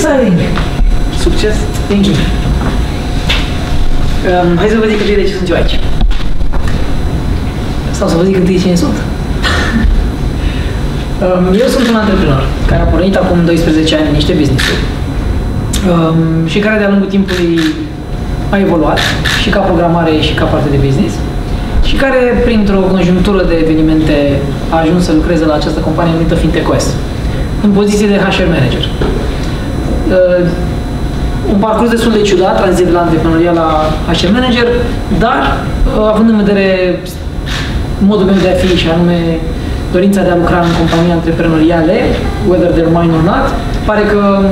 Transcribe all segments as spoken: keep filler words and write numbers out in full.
Excelent! Succes! Thank you! Um, hai să vă zic întâi de ce sunt eu aici. Sau să vă zic întâi cine sunt. um, eu sunt un antreprenor care a pornit acum doisprezece ani în niște business-uri um, și care de-a lungul timpului a evoluat și ca programare și ca parte de business și care, printr-o conjunctură de evenimente, a ajuns să lucreze la această companie numită FintechOS, în poziție de H R manager. Uh, un parcurs destul de ciudat, tranzit de la antreprenoria la H R manager, dar uh, având în vedere modul meu de a fi și anume dorința de a lucra în companii antreprenoriale, whether they're mine or not, pare că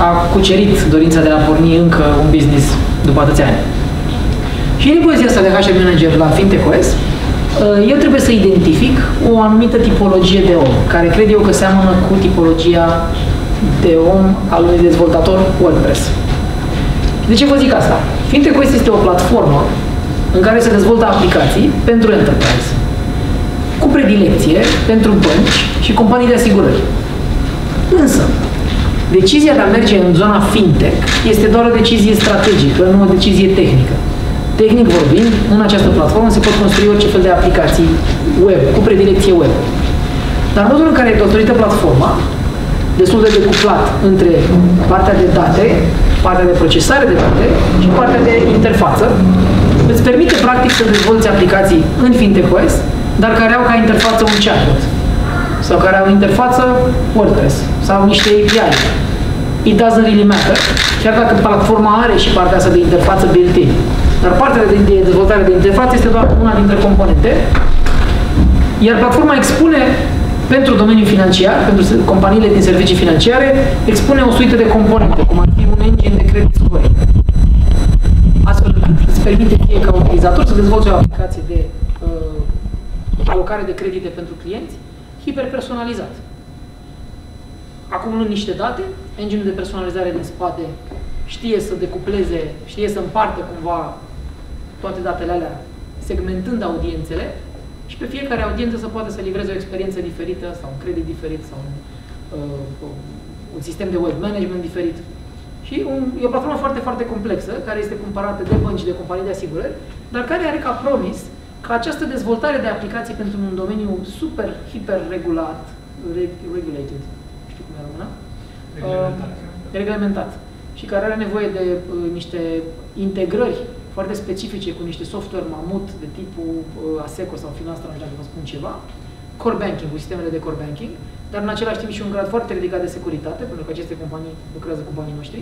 a cucerit dorința de a porni încă un business după atâția ani. Și în poziția asta de H R manager la FintechOS, eu trebuie să identific o anumită tipologie de om, care cred eu că seamănă cu tipologia de om al unui dezvoltator WordPress. De ce vă zic asta? FintechOS este o platformă în care se dezvoltă aplicații pentru enterprise, cu predilecție pentru bănci și companii de asigurări. Însă, decizia de a merge în zona fintech este doar o decizie strategică, nu o decizie tehnică. Tehnic vorbind, în această platformă se pot construi orice fel de aplicații web, cu predilecție web. Dar modul în care e construită platforma, destul de decuplat între partea de date, partea de procesare de date și partea de interfață, îți permite practic să dezvolți aplicații în FintechOS, dar care au ca interfață un chatbot sau care au interfață WordPress sau niște A P I-uri. It doesn't really matter, chiar dacă platforma are și partea asta de interfață built-in. Dar partea de dezvoltare de interfață este doar una dintre componente, iar platforma expune pentru domeniul financiar, pentru companiile din servicii financiare, expune o suită de componente, cum ar fi un engine de credit scoring. Astfel îți permite fie ca utilizator să dezvolți o aplicație de uh, alocare de credite pentru clienți, hiperpersonalizat. Acumulând niște date, engine-ul de personalizare din spate știe să decupleze, știe să împartă cumva toate datele alea, segmentând audiențele și pe fiecare audiență să poată să livreze o experiență diferită sau un credit diferit sau un, uh, un sistem de web management diferit. Și un, e o platformă foarte, foarte complexă, care este cumpărată de bănci, de companii de asigurări, dar care are ca promis că această dezvoltare de aplicații pentru un domeniu super, hiper regulat, reg, regulated, nu știu cum e română, reglementat. Uh, reglementat. Și care are nevoie de uh, niște integrări foarte specifice cu niște software mamut de tipul uh, Asseco sau Finastra, nu știu dacă vă spun ceva, core banking, cu sistemele de core banking, dar în același timp și un grad foarte ridicat de securitate, pentru că aceste companii lucrează cu banii noștri.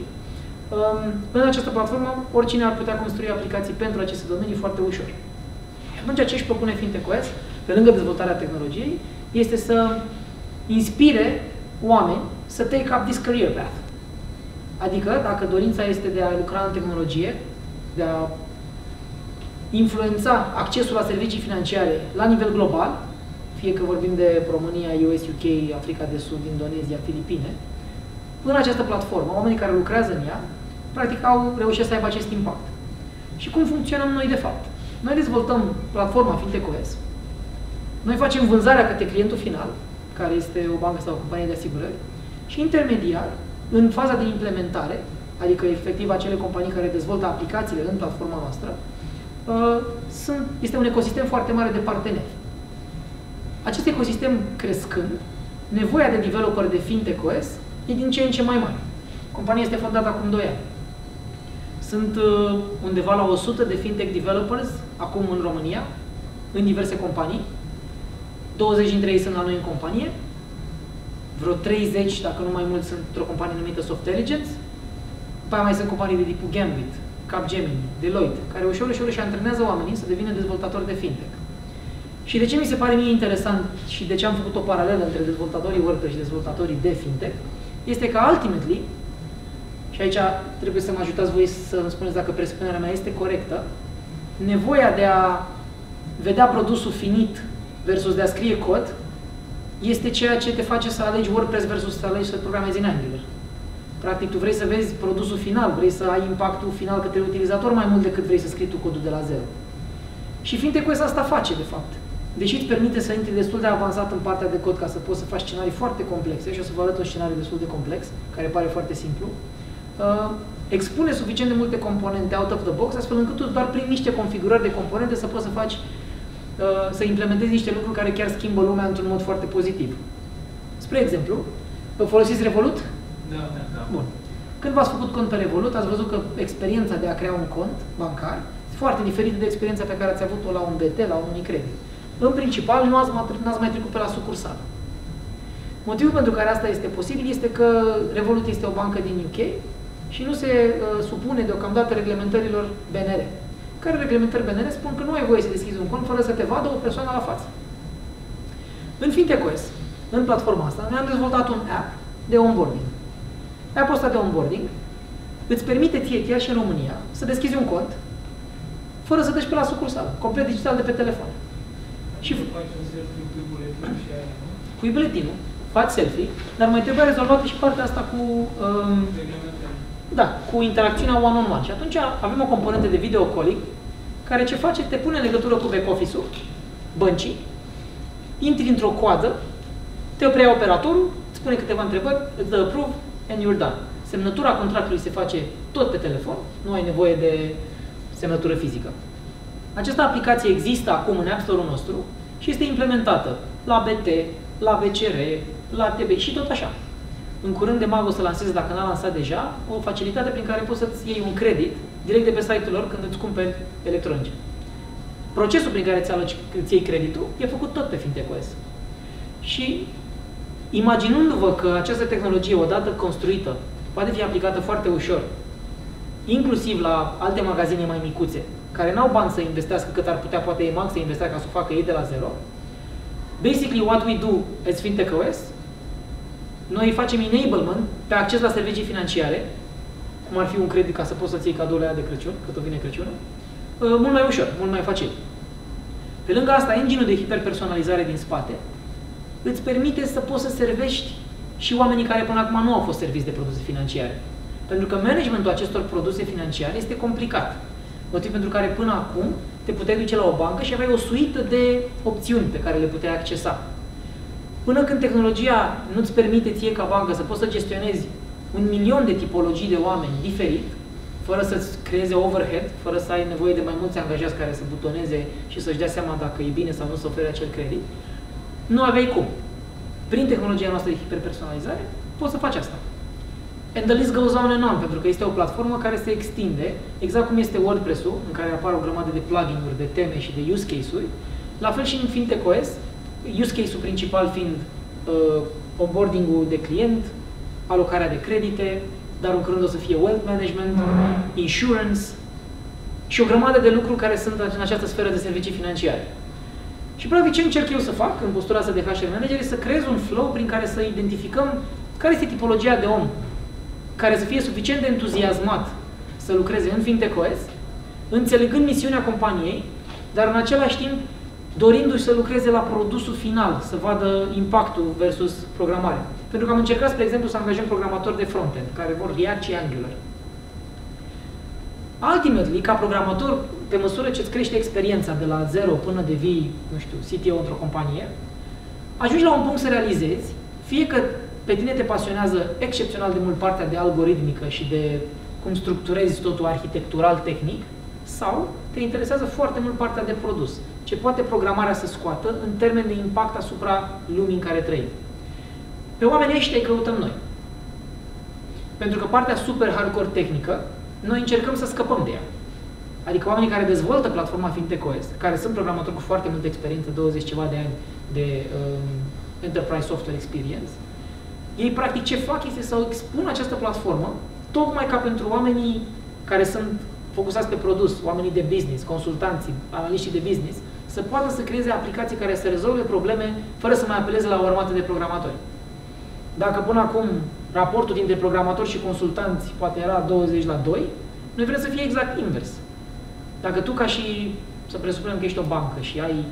În această platformă, oricine ar putea construi aplicații pentru aceste domenii foarte ușor. Atunci, ce își propune FintechOS, pe lângă dezvoltarea tehnologiei, este să inspire oameni să take up this career path. Adică, dacă dorința este de a lucra în tehnologie, de a influența accesul la servicii financiare la nivel global, fie că vorbim de România, U S, U K, Africa de Sud, Indonezia, Filipine, în această platformă, oamenii care lucrează în ea, practic au reușit să aibă acest impact. Și cum funcționăm noi de fapt? Noi dezvoltăm platforma FintechOS, noi facem vânzarea către clientul final, care este o bancă sau o companie de asigurări, și intermediar, în faza de implementare, adică efectiv acele companii care dezvoltă aplicațiile în platforma noastră, este un ecosistem foarte mare de parteneri. Acest ecosistem crescând, nevoia de developer de FintechOS e din ce în ce mai mare. Compania este fondată acum doi ani. Sunt undeva la o sută de fintech developers acum în România, în diverse companii. douăzeci dintre ei sunt la noi în companie. Vreo treizeci, dacă nu mai mult, sunt într-o companie numită Soft Intelligence. După aia mai sunt companii de tipul Gambit, Capgemini, Deloitte, care ușor, ușor își antrenează oamenii să devină dezvoltatori de fintech. Și de ce mi se pare mie interesant și de ce am făcut o paralelă între dezvoltatorii WordPress și dezvoltatorii de fintech, este că, ultimately, și aici trebuie să mă ajutați voi să-mi spuneți dacă presupunerea mea este corectă, nevoia de a vedea produsul finit versus de a scrie cod este ceea ce te face să alegi WordPress versus să alegi să programezi în Angular. Practic, tu vrei să vezi produsul final, vrei să ai impactul final către utilizator mai mult decât vrei să scrii tu codul de la zero. Și FintechOS asta face, de fapt. Deși îți permite să intri destul de avansat în partea de cod ca să poți să faci scenarii foarte complexe, și o să vă arăt un scenariu destul de complex, care pare foarte simplu, uh, expune suficient de multe componente out of the box, astfel încât tu doar prin niște configurări de componente să poți să faci, uh, să implementezi niște lucruri care chiar schimbă lumea într-un mod foarte pozitiv. Spre exemplu, folosiți Revolut? Da, da, da. Bun. Când v-ați făcut cont pe Revolut, ați văzut că experiența de a crea un cont bancar este foarte diferită de experiența pe care ați avut-o la un B T, la un UniCredit. În principal, nu ați mai trecut pe la sucursală. Motivul pentru care asta este posibil este că Revolut este o bancă din U K și nu se uh, supune deocamdată reglementărilor B N R. Care reglementări B N R spun că nu ai voie să deschizi un cont fără să te vadă o persoană la față. În FintechOS, în platforma asta, noi am dezvoltat un app de onboarding. App-ul ăsta de onboarding îți permite ție, chiar și în România, să deschizi un cont fără să treci pe la sucursală, complet digital de pe telefon. Și faci un selfie cu buletinul și aia, nu? Cu buletinul, faci selfie, dar mai trebuie rezolvată și partea asta cu um, da, cu interacțiunea one-on-one. Și atunci avem o componentă de video calling care ce face? Te pune în legătură cu back office-ul, băncii, intri într-o coadă, te preia operatorul, îți pune câteva întrebări, îți dă approve and you're done. Semnătura contractului se face tot pe telefon, nu ai nevoie de semnătură fizică. Această aplicație există acum în App Store-ul nostru și este implementată la B T, la V C R, la T B și tot așa. În curând de mag o să lansez, dacă n-a lansat deja, o facilitate prin care poți să-ți iei un credit direct de pe site-ul lor când îți cumperi electronice. Procesul prin care îți iei creditul e făcut tot pe FintechOS. Și imaginându-vă că această tehnologie, odată construită, poate fi aplicată foarte ușor, inclusiv la alte magazine mai micuțe, care n-au bani să investească cât ar putea, poate EMAX să investească ca să o facă ei de la zero. Basically, what we do as FintechOS, noi facem enablement pe acces la servicii financiare, cum ar fi un credit ca să poți să-ți iei cadoul ăia de Crăciun, cât o vine Crăciunul, mult mai ușor, mult mai facil. Pe lângă asta, engine-ul de hiperpersonalizare din spate îți permite să poți să servești și oamenii care până acum nu au fost serviți de produse financiare. Pentru că managementul acestor produse financiare este complicat. Motiv pentru care până acum te puteai duce la o bancă și aveai o suită de opțiuni pe care le puteai accesa. Până când tehnologia nu-ți permite ție ca bancă să poți să gestionezi un milion de tipologii de oameni diferit, fără să-ți creeze overhead, fără să ai nevoie de mai mulți angajați care să butoneze și să-și dea seama dacă e bine sau nu să ofere acel credit, nu aveai cum. Prin tehnologia noastră de hiperpersonalizare poți să faci asta. And the list goes on and on, pentru că este o platformă care se extinde, exact cum este WordPress-ul, în care apar o grămadă de plugin-uri, de teme și de use case-uri, la fel și în FintechOS, use case-ul principal fiind uh, onboarding-ul de client, alocarea de credite, dar în curând o să fie wealth management, insurance și o grămadă de lucruri care sunt în această sferă de servicii financiare. Și practic ce încerc eu să fac în postura asta de H R manager este să creez un flow prin care să identificăm care este tipologia de om care să fie suficient de entuziasmat să lucreze în FintechOS, înțelegând misiunea companiei, dar în același timp dorindu-și să lucreze la produsul final, să vadă impactul versus programarea. Pentru că am încercat, spre exemplu, să angajăm programatori de front-end, care vor React și Angular. Ultimately, ca programator, pe măsură ce îți crește experiența de la zero până devii, nu știu, C T O într-o companie, ajungi la un punct să realizezi, fie că pe tine te pasionează excepțional de mult partea de algoritmică și de cum structurezi totul arhitectural, tehnic, sau te interesează foarte mult partea de produs, ce poate programarea să scoată în termen de impact asupra lumii în care trăim. Pe oamenii ăștia îi căutăm noi. Pentru că partea super hardcore tehnică, noi încercăm să scăpăm de ea. Adică oamenii care dezvoltă platforma FintechOS, care sunt programatori cu foarte multă experiență, douăzeci ceva de ani de um, Enterprise Software Experience, ei, practic, ce fac este să expun această platformă, tocmai ca pentru oamenii care sunt focusați pe produs, oamenii de business, consultanții, analiștii de business, să poată să creeze aplicații care să rezolve probleme fără să mai apeleze la o armată de programatori. Dacă până acum raportul dintre programatori și consultanți poate era douăzeci la doi, noi vrem să fie exact invers. Dacă tu, ca și, să presupunem că ești o bancă și ai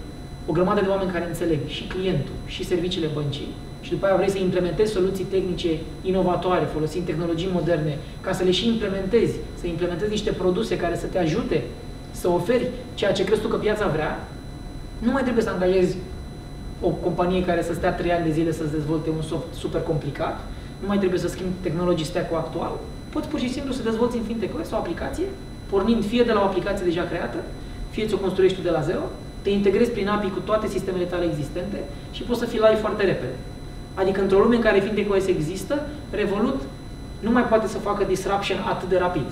o grămadă de oameni care înțeleg și clientul și serviciile băncii, și după aia vrei să implementezi soluții tehnice inovatoare, folosind tehnologii moderne, ca să le și implementezi, să implementezi niște produse care să te ajute să oferi ceea ce crezi tu că piața vrea, Nu mai trebuie să angajezi o companie care să stea trei ani de zile să-ți dezvolte un soft super complicat, nu mai trebuie să schimbi tehnologii stack-ul actual, poți pur și simplu să dezvolți în FintechOS o aplicație, pornind fie de la o aplicație deja creată, fie ți-o construiești tu de la zero, te integrezi prin A P I cu toate sistemele tale existente și poți să fii live foarte repede. Adică într-o lume în care FintechOS există, Revolut nu mai poate să facă disruption atât de rapid.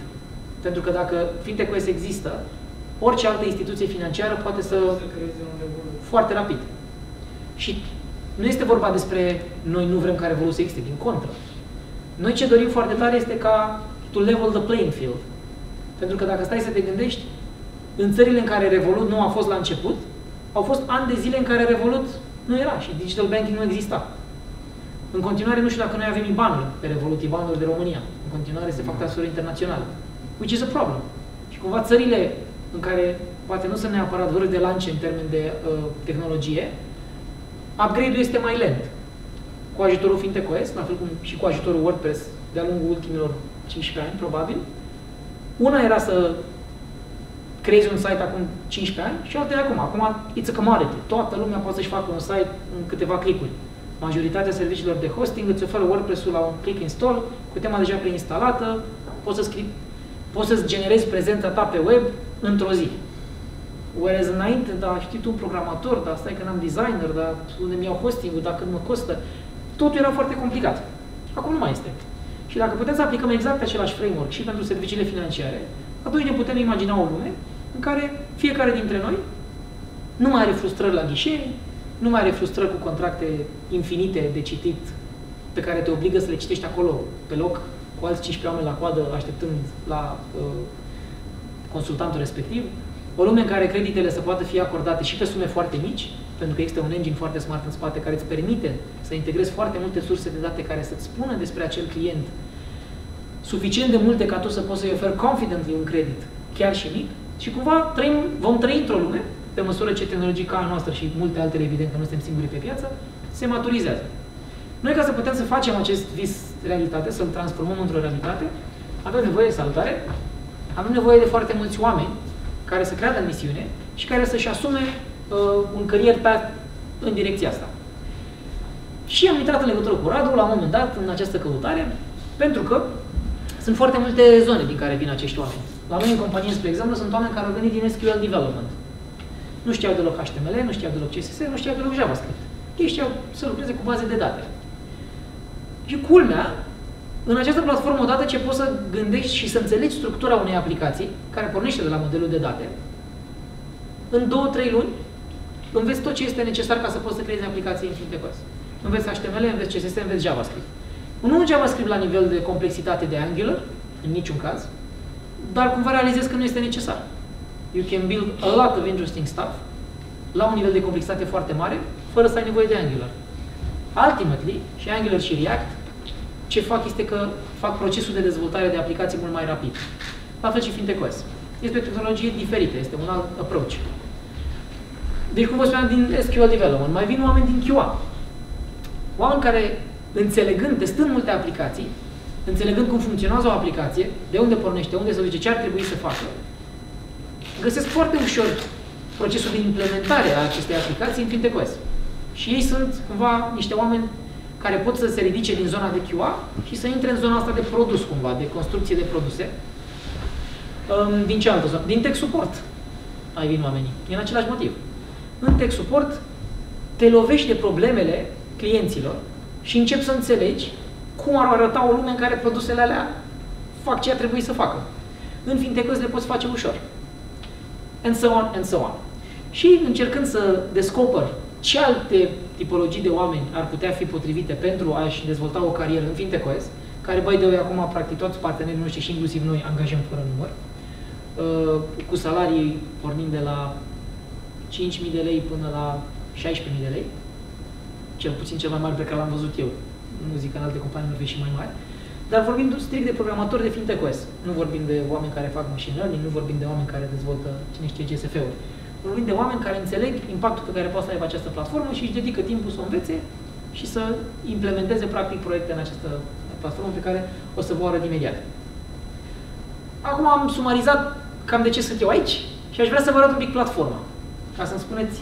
Pentru că dacă FintechOS există, orice altă instituție financiară poate să, să creeze un Revolut foarte rapid. Și nu este vorba despre noi nu vrem ca Revolut să existe, din contră. Noi ce dorim foarte tare este ca to level the playing field. Pentru că dacă stai să te gândești, în țările în care Revolut nu a fost la început, au fost ani de zile în care Revolut nu era și digital banking nu exista. În continuare, nu știu dacă noi avem IBAN-uri pe Revolut, IBAN-uri de România. În continuare se fac taxuri internaționale. Which is a problem. Și cumva țările în care poate nu sunt neapărat vârf de lance în termen de uh, tehnologie, upgrade-ul este mai lent. Cu ajutorul FintechOS, la fel cum și cu ajutorul WordPress, de-a lungul ultimilor cincisprezece ani, probabil, una era să creezi un site acum cincisprezece ani și alta e acum. Acum it's a commodity. Toată lumea poate să-și facă un site în câteva clicuri. Majoritatea serviciilor de hosting îți oferă WordPress-ul la un click install, cu tema deja preinstalată, poți să scrii, poți să-ți generezi prezența ta pe web într-o zi. Whereas înainte, da, știi tu, un programator, dar stai că n-am designer, dar unde mi-au hosting-ul, dacă mă costă, totul era foarte complicat. Acum nu mai este. Și dacă putem să aplicăm exact același framework și pentru serviciile financiare, atunci ne putem imagina o lume în care fiecare dintre noi nu mai are frustrări la ghișee, nu mai are frustrări cu contracte infinite de citit pe care te obligă să le citești acolo, pe loc, cu alți cincisprezece oameni la coadă, așteptând la uh, consultantul respectiv. O lume în care creditele să poată fi acordate și pe sume foarte mici, pentru că există un engine foarte smart în spate care îți permite să integrezi foarte multe surse de date care să-ți spună despre acel client suficient de multe ca tu să poți să-i oferi confidently un credit, chiar și mic, și cumva trăim, vom trăi într-o lume, pe măsură ce tehnologia ca a noastră și multe altele, evident că nu suntem singuri pe piață, se maturizează. Noi, ca să putem să facem acest vis realitate, să-l transformăm într-o realitate, avem nevoie de salutare, avem nevoie de foarte mulți oameni care să creadă în misiune și care să-și asume uh, un career path în direcția asta. Și am intrat în legătură cu Radu, la un moment dat, în această căutare, pentru că sunt foarte multe zone din care vin acești oameni. La noi, în companie, spre exemplu, sunt oameni care au venit din S Q L Development. Nu știau deloc H T M L, nu știau deloc C S S, nu știau deloc JavaScript. Ei știau să lucreze cu baze de date. Și culmea, în această platformă, odată ce poți să gândești și să înțelegi structura unei aplicații, care pornește de la modelul de date, în două, trei luni, înveți tot ce este necesar ca să poți să creezi aplicații în FintechOS. Înveți H T M L, înveți C S S, înveți JavaScript. Nu un JavaScript la nivel de complexitate de Angular, în niciun caz, dar cumva realizezi că nu este necesar. You can build a lot of interesting stuff la un nivel de complexitate foarte mare, fără să ai nevoie de Angular. Ultimately, și Angular și React, ce fac este că fac procesul de dezvoltare de aplicații mult mai rapid. La fel și FintechOS. Este o tehnologie diferită, este un alt approach. Deci, cum vă spuneam, din S Q L Development, mai vin oameni din Q A. Oameni care, înțelegând, testând multe aplicații, înțelegând cum funcționează o aplicație, de unde pornește, unde se duce, ce ar trebui să facă, găsesc foarte ușor procesul de implementare a acestei aplicații în FintechOS. Și ei sunt, cumva, niște oameni care pot să se ridice din zona de Q A și să intre în zona asta de produs, cumva, de construcție de produse. Din ce altă zonă? Din tech support. Ai vin oamenii. Din același motiv. În tech support te lovești de problemele clienților și începi să înțelegi cum ar arăta o lume în care produsele alea fac ce ar trebui să facă. În FintechOS le poți face ușor. And so on, and so on. Și încercând să descoperi ce alte tipologii de oameni ar putea fi potrivite pentru a-și dezvolta o carieră în FintechOS, care, by the way, acum, practic, toți partenerii noștri și inclusiv noi angajăm fără număr, cu salarii pornind de la cinci mii de lei până la șaisprezece mii de lei, cel puțin cel mai mare pe care l-am văzut eu. Nu zic că în alte companii nu vei și mai mari, dar vorbim strict de programatori de FintechOS. Nu vorbim de oameni care fac machine learning, nu vorbim de oameni care dezvoltă, cine știe, G S F-uri. Vorbim de oameni care înțeleg impactul pe care poate să aibă această platformă și își dedică timpul să o învețe și să implementeze, practic, proiecte în această platformă pe care o să vă arăt imediat. Acum am sumarizat cam de ce sunt eu aici și aș vrea să vă arăt un pic platforma, ca să-mi spuneți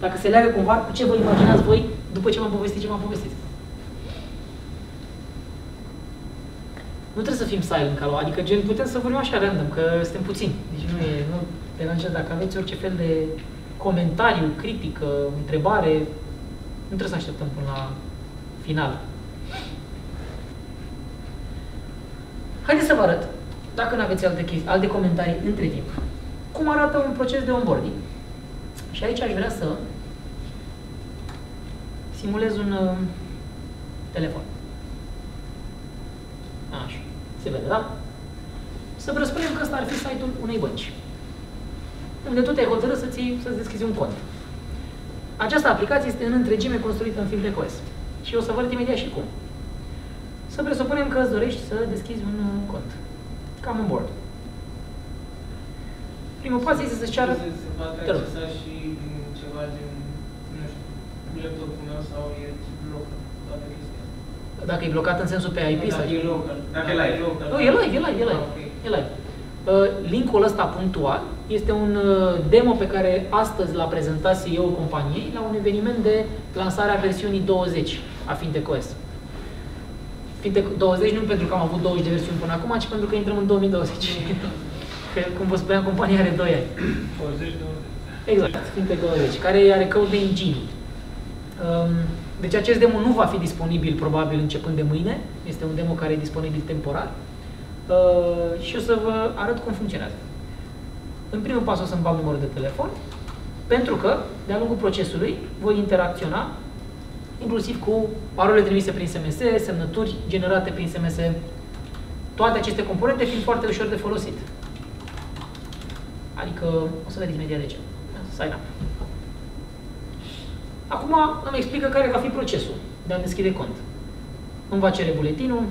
Dacă se leagă cumva, cu ce vă imaginați voi după ce m-am povestit ce m-am povestit? Nu trebuie să fim silent ca lua, adică gen putem să vorbim așa random, că suntem puțini. Deci nu e, nu deranjează. Dacă aveți orice fel de comentariu, critică, întrebare, nu trebuie să așteptăm până la final. Haideți să vă arăt, dacă nu aveți alte, chestii, alte comentarii între timp, cum arată un proces de onboarding. Și aici aș vrea să simulez un uh, telefon. Așa, se vede, da? Să presupunem că ăsta ar fi site-ul unei bănci, unde tu te-ai hotărât să-ți să-ți deschizi un cont. Această aplicație este în întregime construită în FintechOS. Și o să vă arăt imediat și cum. Să presupunem că îți dorești să deschizi un uh, cont. Cam on board. Primul pas este să-ți ceară... Se poate accesa și din ceva din, nu știu, laptopul meu sau e blocat toată chestia? Dacă e blocat în sensul pe I P sau... Dacă e local. Dacă e live. Nu, e live, e live, e live. E live. Link-ul ăsta punctual este un demo pe care astăzi l-a prezentat C E O-ul companiei la un eveniment de lansare a versiunii douăzeci a FintechOS. FintechOS douăzeci nu pentru că am avut douăzeci de versiuni până acum, ci pentru că intrăm în două mii douăzeci. Că, cum vă spuneam, compania are doi ani. douăzeci douăzeci. Exact, FintechOS douăzeci, care are code engine. Deci acest demo nu va fi disponibil, probabil, începând de mâine. Este un demo care e disponibil temporar. Și o să vă arăt cum funcționează. În primul pas o să-mi bag numărul de telefon, pentru că, de-a lungul procesului, voi interacționa inclusiv cu parole trimise prin S M S, semnături generate prin S M S, toate aceste componente fiind foarte ușor de folosit. Adică, o să vedeți imediat de ce. Sign up. Acum îmi explică care va fi procesul de a deschide cont. Îmi va cere buletinul,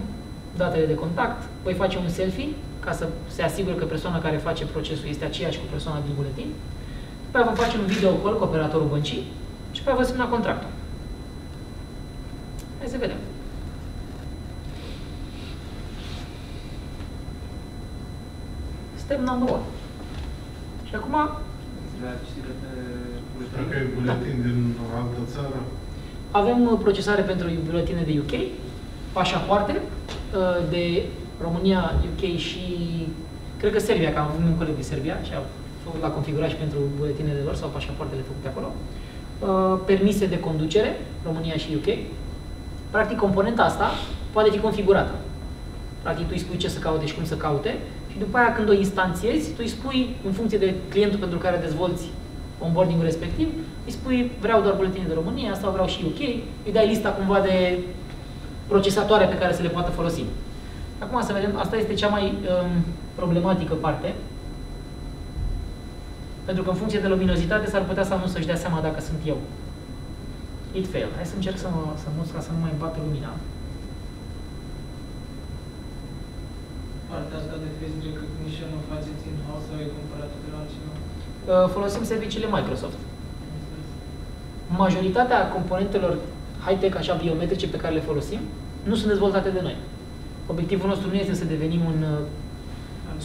datele de contact, voi face un selfie ca să se asigure că persoana care face procesul este aceeași cu persoana din buletin. După aceea vă face un video call cu operatorul băncii și după aceea vă semna contractul. Hai să vedem. Step number one. Și acum... Dacă e buletin din o altă țară? Avem procesare pentru buletine de U K, pașapoarte de România, U K și cred că Serbia, că am avut un coleg din Serbia și l-a configurat și pentru buletinele lor sau pașapoartele făcute acolo. Permise de conducere, România și U K. Practic, componenta asta poate fi configurată. Practic, tu îi spui ce să caute și cum să caute și după aia, când o instanțiezi, tu îi spui, în funcție de clientul pentru care dezvolți onboarding-ul respectiv, îi spui vreau doar buletine de România sau vreau și U K, îi dai lista cumva de procesatoare pe care se le poată folosi. Acum să vedem, asta este cea mai um, problematică parte, pentru că în funcție de luminozitate s-ar putea să nu să-și dea seama dacă sunt eu. It fail. Hai să încerc să mă să mut ca să nu mai îmi bată lumina. Partea asta de face recognition o faceți in-house sau e cumpărată de la altcineva? Folosim serviciile Microsoft. Majoritatea componentelor high-tech, așa, biometrice pe care le folosim, nu sunt dezvoltate de noi. Obiectivul nostru nu este să devenim un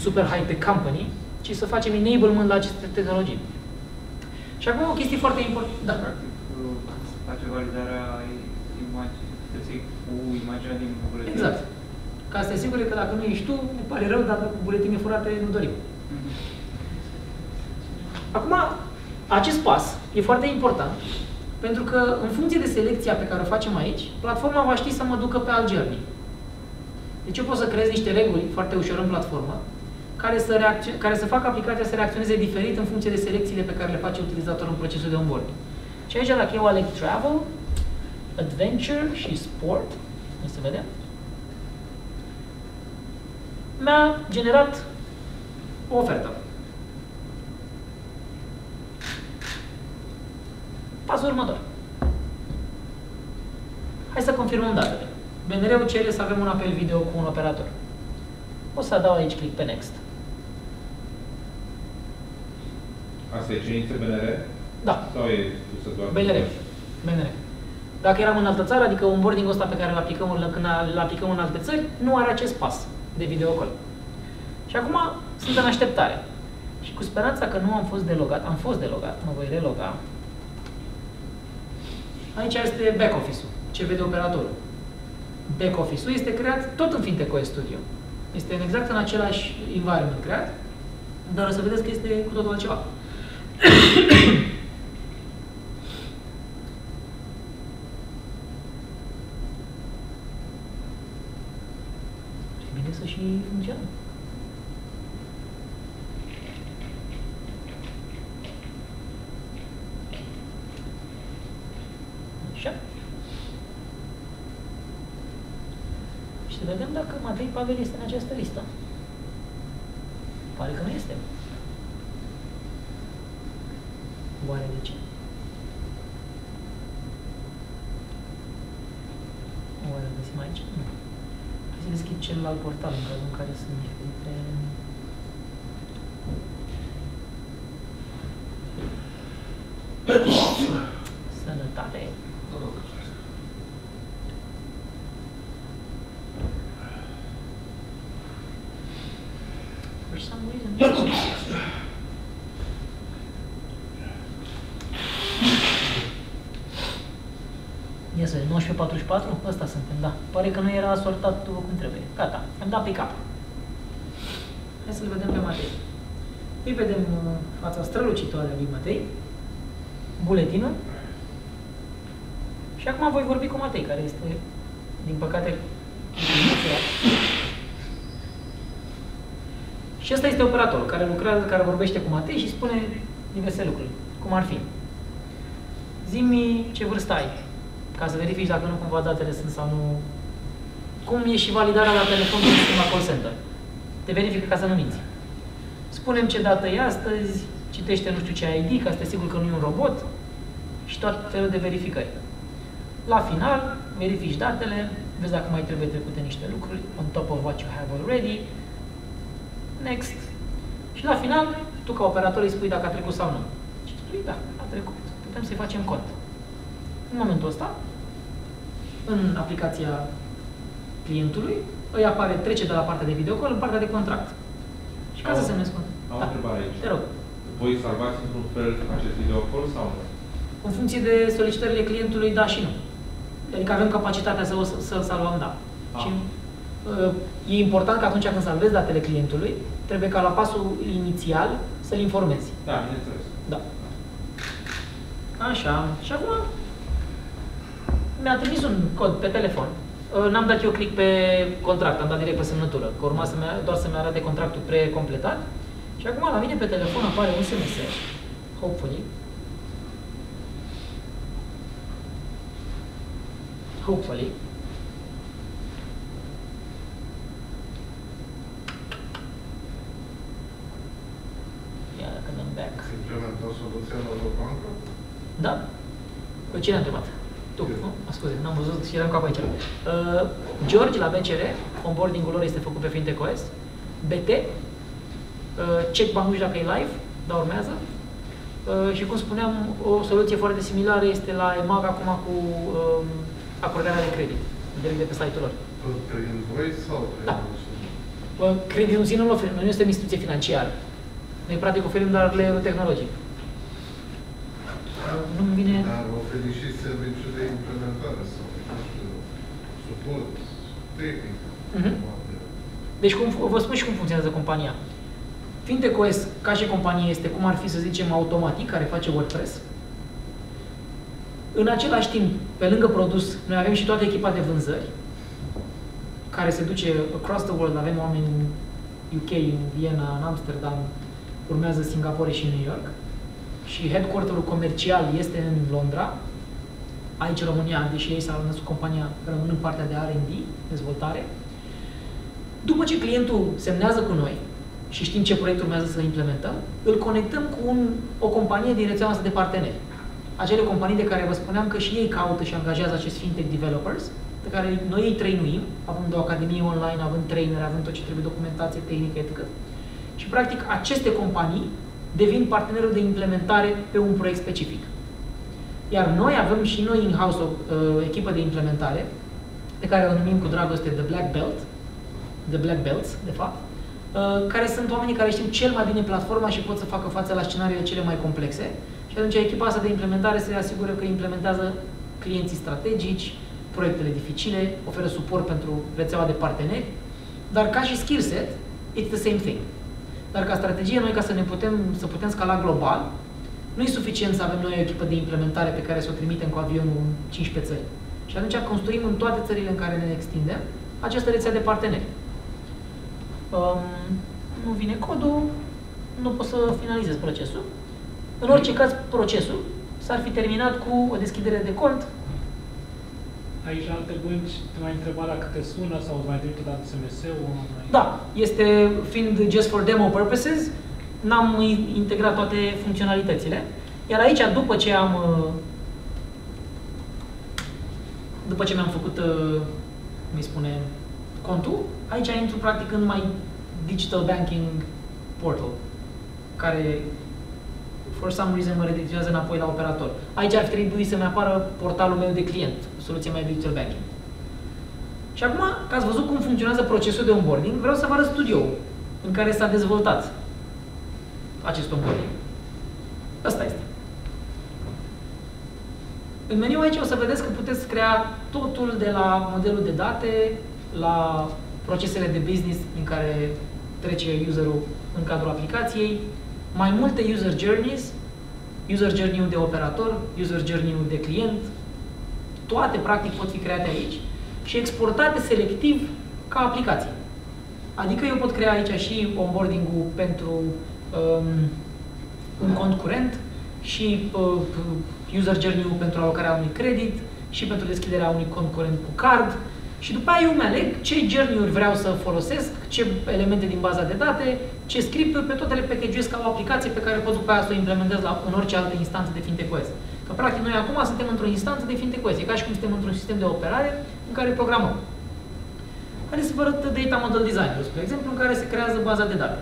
super high-tech company, ci să facem enablement la aceste tehnologii. Și acum o chestie foarte importantă. Da. Face validarea imaginii cu imaginea din buletin. Exact. Ca să te asigure că dacă nu ești tu, ne pare rău, dar cu buletine furate nu dorim. Mm-hmm. Acum, acest pas e foarte important, pentru că în funcție de selecția pe care o facem aici, platforma va ști să mă ducă pe alt journey. Deci eu pot să creez niște reguli foarte ușor în platformă, care să, care să facă aplicația să reacționeze diferit în funcție de selecțiile pe care le face utilizatorul în procesul de onboarding. Și aici, dacă eu aleg Travel, Adventure și Sport, nu se vede, mi-a generat o ofertă. Pasul următor. Hai să confirmăm datele. B N R-ul cere să avem un apel video cu un operator. O să dau aici click pe Next. Asta e cerință B N R? Da. Sau e pusă doar B N R. B N R. Dacă eram în altă țară, adică onboarding-ul ăsta pe care îl aplicăm, aplicăm în alte țări, nu are acest pas de video call. Și acum sunt în așteptare. Și cu speranța că nu am fost delogat, am fost delogat, mă voi reloga. Aici este back office-ul, ce vede operatorul. Back office-ul este creat tot în FintechOS Studio. Este exact în același environment creat, dar o să vedeți că este cu totul altceva. Bine să și funcționăm. Așa. Și să vedem dacă Matei Pavel este în această listă. Pare că nu este. Oare de ce? Oare îl găsim aici? Nu. Hai să deschid celălalt portal în cazul în care sunt diferite... Sănătate. For some reason... Ia să vedem, nouăsprezece patruzeci și patru? Ăsta suntem, da. Pare că nu era sortat după cum trebuie. Gata, am dat pe cap. Hai să-l vedem pe Matei. Îi vedem fața strălucitoare a lui Matei, buletinul. Și acum voi vorbi cu Matei, care este, din păcate, și ăsta este operatorul care lucrează, care vorbește cu Matei și spune diverse lucruri, cum ar fi. Zi-mi ce vârstă ai, ca să verifici dacă nu cumva datele sunt sau nu... Cum e și validarea la telefon din sistema call center? Te verifică ca să nu minți. Spune-mi ce dată e astăzi, citește nu știu ce I D, ca să te sigur că nu e un robot, și tot felul de verificări. La final, verifici datele, vezi dacă mai trebuie trecute niște lucruri, on top of what you have already, next. Și la final, tu ca operator îi spui dacă a trecut sau nu. Și spui, da, a trecut, putem să-i facem cont. În momentul ăsta, în aplicația clientului, îi apare, trece de la partea de videocall în partea de contract. Și ca să se semnezi contract. Am o întrebare aici. Te rog. Voi salvați într-un fel acest videocall sau nu? În funcție de solicitările clientului, da și nu. Adică avem capacitatea să-l să salvăm, da. Ah. Și, e important că atunci când salvezi datele clientului, trebuie ca la pasul inițial să-l informezi. Da, bineînțeles. Da. Așa. Și acum... Mi-a trimis un cod pe telefon. N-am dat eu click pe contract, am dat direct pe semnătură, că urma să doar să-mi arate contractul precompletat. Și acum la mine pe telefon apare un S M S, hopefully. Hopefully. Ia, dacă dăm back. Se implementă o soluție la o bancă? Da. Pe cine a întrebat? Tu, nu? Scuze, n-am văzut și eram cap aici. Uh, George la B C R, onboarding-ul lor este făcut pe FintechOS. B T, uh, check bănuși dacă e live, dar urmează. Uh, și cum spuneam, o soluție foarte similară este la EMAX acum cu uh, acordarea de credit, direct de pe site-ul lor. Credit voi sau? Da. Uh, creditul în sine nu-l oferim, noi nu suntem instituție financiară. Noi practic oferim doar layer-ul tehnologic. Nu-mi vine... Dar oferi și serviciul de implementare sau suport tehnic. Mm-hmm. Deci cum, vă spun și cum funcționează compania. FintechOS, ca și companie, este cum ar fi, să zicem, automatic, care face WordPress. În același timp, pe lângă produs, noi avem și toată echipa de vânzări, care se duce across the world. Avem oameni în U K, în Viena, în Amsterdam, urmează Singapore și New York. Și headquarter-ul comercial este în Londra, aici în România, deși ei s-au născut compania, rămân în partea de R and D, dezvoltare. După ce clientul semnează cu noi și știm ce proiect urmează să implementăm, îl conectăm cu un, o companie din rețeaua noastră de parteneri. Acele companii de care vă spuneam că și ei caută și angajează acești fintech developers, pe care noi îi trainuim, având o academie online, având trainer, având tot ce trebuie, documentație tehnică, et cetera. Și practic aceste companii devin partenerul de implementare pe un proiect specific. Iar noi avem și noi in-house o uh, echipă de implementare, pe care o numim cu dragoste The Black Belt, The Black Belts, de fapt, uh, care sunt oamenii care știu cel mai bine platforma și pot să facă față la scenariile cele mai complexe. Și atunci echipa asta de implementare se asigură că implementează clienții strategici, proiectele dificile, oferă suport pentru rețeaua de parteneri, dar ca și skill set, it's the same thing. Dar ca strategie, noi ca să ne putem, să putem scala global, nu e suficient să avem noi o echipă de implementare pe care să o trimitem cu avionul în cincisprezece țări. Și atunci construim în toate țările în care ne extindem această rețea de parteneri. Um, nu vine codul, nu pot să finalizez procesul. În orice caz, procesul s-ar fi terminat cu o deschidere de cont. Aici, alte bănci, te mai întreba dacă te sună sau îți mai trimite dat S M S-ul? Da, este, fiind just for demo purposes, n-am integrat toate funcționalitățile. Iar aici, după ce am după ce mi-am făcut, mi spune, contul, aici intru practic în mai digital banking portal, care for some reason mă redirecționează înapoi la operator. Aici ar trebui să-mi apară portalul meu de client, soluția mea digital banking. Și acum, că ați văzut cum funcționează procesul de onboarding, vreau să vă arăt studioul în care s-a dezvoltat acest onboarding. Asta este. În meniu aici o să vedeți că puteți crea totul de la modelul de date, la procesele de business în care trece userul în cadrul aplicației, mai multe user journeys, user journey-ul de operator, user journey-ul de client, toate practic pot fi create aici și exportate selectiv ca aplicație. Adică eu pot crea aici și onboarding-ul pentru um, un cont curent și uh, user journey-ul pentru alocarea unui credit și pentru deschiderea unui cont curent cu card și după aia eu îmi aleg ce journey-uri vreau să folosesc, ce elemente din baza de date, ce scripturi, pe toate le packageez ca o aplicație pe care pot după aia să o implementez la, în orice altă instanță de FintechOS. Că practic noi acum suntem într-o instanță de FintechOS, e ca și cum suntem într-un sistem de operare în care programăm. Haideți să vă arăt Data Model Design, spre exemplu, în care se creează baza de date.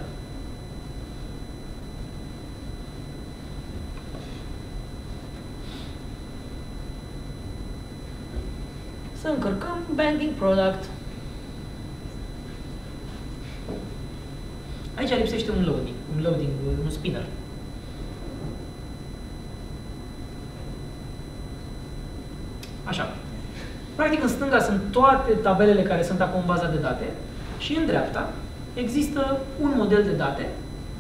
Să încărcăm Banking Product. Aici lipsește un loading, un loading, un spinner. Așa. Practic în stânga sunt toate tabelele care sunt acum în baza de date și în dreapta există un model de date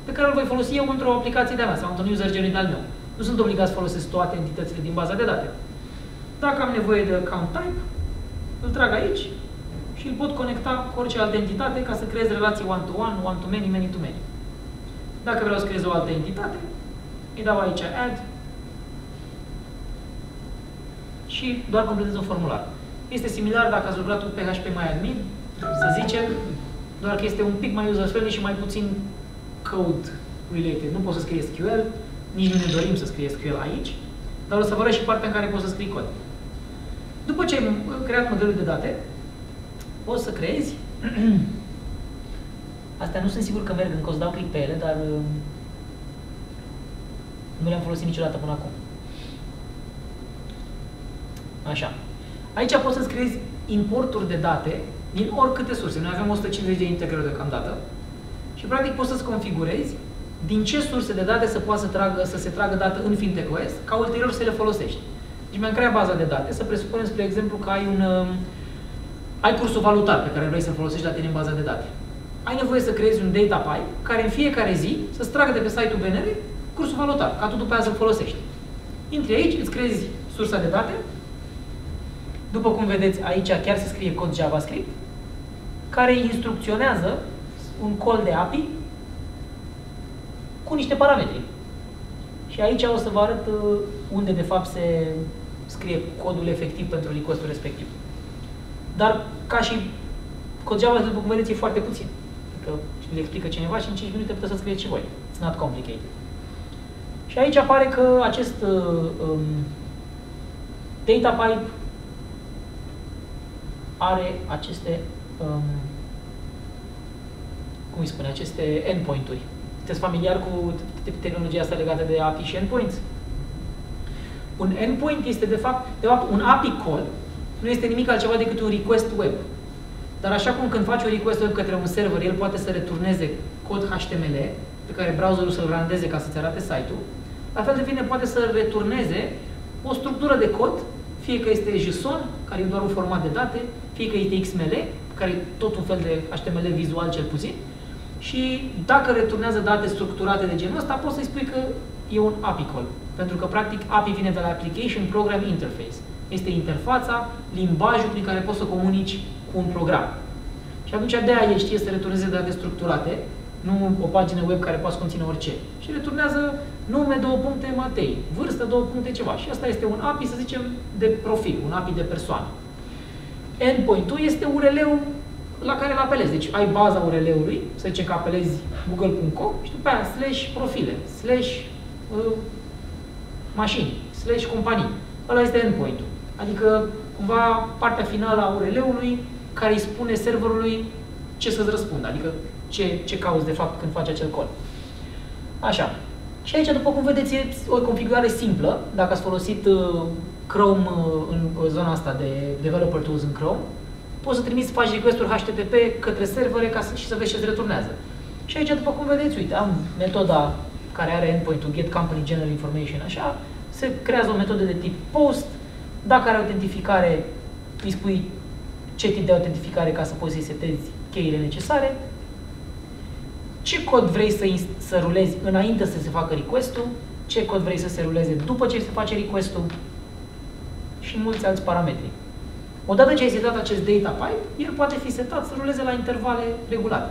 pe care îl voi folosi eu într-o aplicație de-a mea sau într-un user journey de-al meu. Nu sunt obligat să folosesc toate entitățile din baza de date. Dacă am nevoie de account type, îl trag aici și îl pot conecta cu orice altă entitate ca să creez relații one-to-one, one-to-many, many-to-many. Dacă vreau să creez o altă entitate, îi dau aici add și doar completez un formular. Este similar dacă ați lucrat cu P H P mai admin, să zicem, doar că este un pic mai user-friendly și mai puțin code-related. Nu poți să scrii S Q L, nici nu ne dorim să scrii S Q L aici, dar o să vă arăt și partea în care poți să scrii cod. După ce ai creat modelul de date, poți să creezi. Astea nu sunt sigur că merg, încă o să dau click pe ele, dar nu le-am folosit niciodată până acum. Așa. Aici poți să-ți creezi importuri de date din oricâte surse. Noi avem o sută cincizeci de integrări deocamdată și practic poți să-ți configurezi din ce surse de date să poată să, tragă, să se tragă dată în FintechOS, ca ulterior să le folosești. Deci mi-am creat baza de date, să presupunem, spre exemplu, că ai, un, ai cursul valutar pe care vrei să-l folosești la tine în baza de date. Ai nevoie să creezi un data pipe care în fiecare zi să-ți tragă de pe site-ul B N R cursul valutar, ca tu după aia să-l folosești. Intri aici, îți creezi sursa de date. După cum vedeți, aici chiar se scrie cod JavaScript, care instrucționează un call de A P I cu niște parametri. Și aici o să vă arăt unde de fapt se scrie codul efectiv pentru request-ul respectiv. Dar ca și cod JavaScript, după cum vedeți, e foarte puțin. Că le explică cineva și în cinci minute puteți să scrieți și voi. It's not complicated. Și aici apare că acest um, data pipe are aceste um, cum îi spune, aceste endpoint-uri. Sunteți familiar cu tehnologia asta legată de A P I și endpoints? Un endpoint este, de fapt, de fapt, un A P I call nu este nimic altceva decât un request web. Dar așa cum când faci un request web către un server, el poate să returneze cod H T M L pe care browserul să-l randeze ca să-ți arate site-ul, la fel de bine poate să returneze o structură de cod, Fie că este JSON, care e doar un format de date, fie că este X M L, care e tot un fel de H T M L vizual cel puțin, și dacă returnează date structurate de genul ăsta, poți să-i spui că e un A P I call. Pentru că, practic, A P I vine de la Application Program Interface. Este interfața, limbajul prin care poți să comunici cu un program. Și atunci de-aia el știe să returneze date structurate, nu o pagină web care poate să conține orice. Și returnează nume, două puncte, Matei, vârstă, două puncte, ceva. Și asta este un A P I, să zicem, de profil, un A P I de persoană. Endpoint-ul este U R L-ul la care îl apelezi. Deci ai baza U R L-ului, să zicem că apelezi google punct com și după aia slash profile, slash uh, mașini, slash companii. Ăla este endpoint-ul. Adică, cumva, partea finală a U R L-ului care îi spune serverului ce să-ți răspundă, adică ce, ce cauți de fapt când faci acel call. Așa. Și aici, după cum vedeți, e o configurare simplă. Dacă ați folosit Chrome în zona asta de Developer Tools în Chrome, poți să trimiți, faci request-uri H T T P către servere ca să, și să vezi ce îți returnează. Și aici, după cum vedeți, uite, am metoda care are endpoint-ul Get Company General Information, așa, se creează o metodă de tip POST. Dacă are autentificare, îi spui ce tip de autentificare ca să poți să-i setezi cheile necesare. Ce cod vrei să, să rulezi înainte să se facă request-ul, ce cod vrei să se ruleze după ce se face request-ul și mulți alți parametri. Odată ce ai setat acest data pipe, el poate fi setat să ruleze la intervale regulate.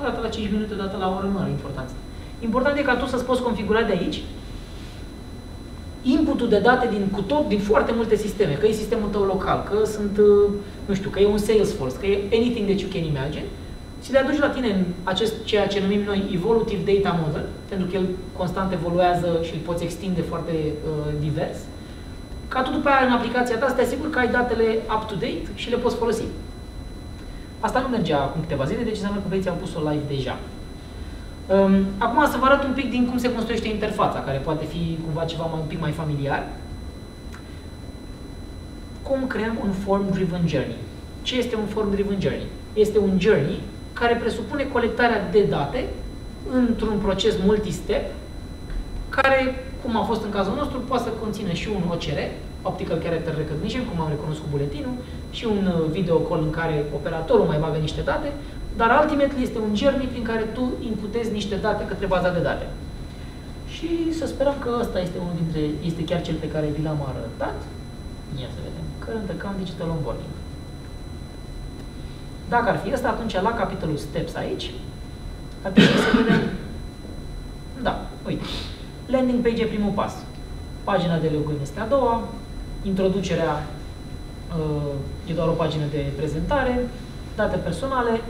O dată la cinci minute, o dată la o oră, nu are importanță. Important e ca tu să-ți poți configura de aici inputul de date din, cu tot, din foarte multe sisteme, că e sistemul tău local, că sunt, nu știu, că e un Salesforce, că e anything that you can imagine, și le aduci la tine în acest, ceea ce numim noi Evolutive Data Model, pentru că el constant evoluează și îl poți extinde foarte uh, divers, ca tu după aia în aplicația ta să te asiguri că ai datele up-to-date și le poți folosi. Asta nu mergea acum câteva zile, deci înseamnă că băieții au pus-o live deja. Um, acum să vă arăt un pic din cum se construiește interfața, care poate fi cumva ceva mai, un pic mai familiar. Cum creăm un form-driven journey? Ce este un form-driven journey? Este un journey care presupune colectarea de date într-un proces multi-step, care, cum a fost în cazul nostru, poate să conțină și un O C R, Optical Character Recognition, cum am recunoscut cu buletinul, și un video call în care operatorul mai bagă niște date, dar ultimately este un journey prin care tu imputezi niște date către baza de date. Și să sperăm că ăsta este unul dintre, este chiar cel pe care vi l-am arătat. Ia să vedem. Current Account Digital Onboarding. Dacă ar fi ăsta, atunci la capitolul Steps aici, ar trebui să vedem. Da, uite. Landing page e primul pas. Pagina de login este a doua. Introducerea e doar o pagină de prezentare. Date personale,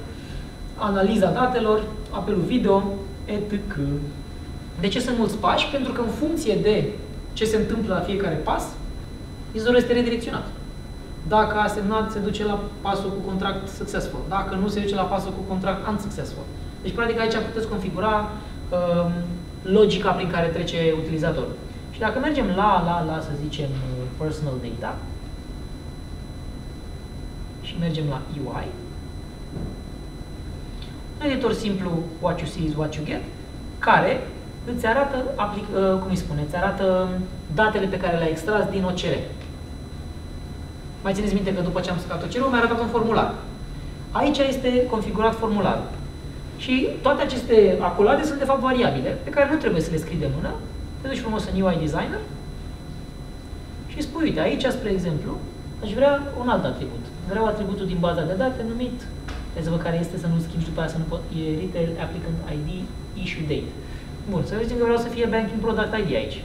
analiza datelor, apelul video, et cetera. De ce sunt mulți pași? Pentru că în funcție de ce se întâmplă la fiecare pas, vizorul este redirecționat. Dacă a semnat, se duce la pasul cu contract successful. Dacă nu, se duce la pasul cu contract unsuccessful. Deci, practic, aici puteți configura um, logica prin care trece utilizatorul. Și dacă mergem la, la, la, să zicem, personal data și mergem la U I, un editor simplu, what you see is what you get, care îți arată, cum îi spune, îți arată datele pe care le-ai extras din O C R. Mai țineți minte că după ce am scat O C R-ul, mi-a arătat un formular. Aici este configurat formularul. Și toate aceste aculade sunt de fapt variabile, pe care nu trebuie să le scrii de mână. Te duci frumos în U I Designer și spui, uite, aici, spre exemplu, aș vrea un alt atribut. Vreau atributul din baza de date numit, vezi-vă care este, să nu schimbi și după aia să nu pot, e Retail Applicant I D Issue Date. Bun, să vedem că vreau să fie Banking Product I D aici.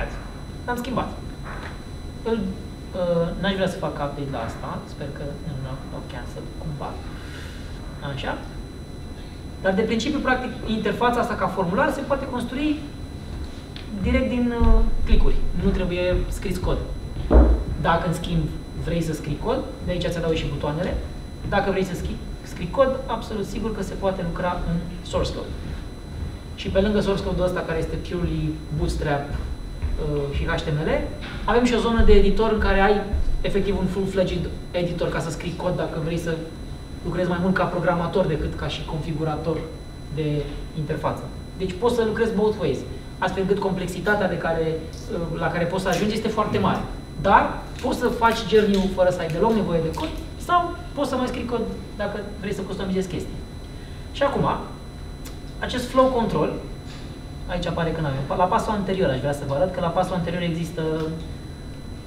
Add. L-am schimbat. Îl, uh, n-aș vrea să fac update la asta, sper că nu n-am cancel cumva. Așa. Dar de principiu, practic, interfața asta ca formular se poate construi direct din uh, clicuri. Nu trebuie scris cod. Dacă, în schimb, vrei să scrii cod, de aici îți adaug și butoanele. Dacă vrei să scrii, scrii cod, absolut sigur că se poate lucra în source code. Și pe lângă source code-ul ăsta, care este purely bootstrap uh, și H T M L, avem și o zonă de editor în care ai efectiv un full-fledged editor ca să scrii cod dacă vrei să lucrezi mai mult ca programator decât ca și configurator de interfață. Deci poți să lucrezi both ways, astfel încât complexitatea de care, uh, la care poți să ajungi este foarte mare. Dar poți să faci journey-ul fără să ai deloc nevoie de cod sau poți să mai scrii cod dacă vrei să customizezi chestii. Și acum, acest flow control, aici apare că n-avem. La pasul anterior aș vrea să vă arăt că la pasul anterior există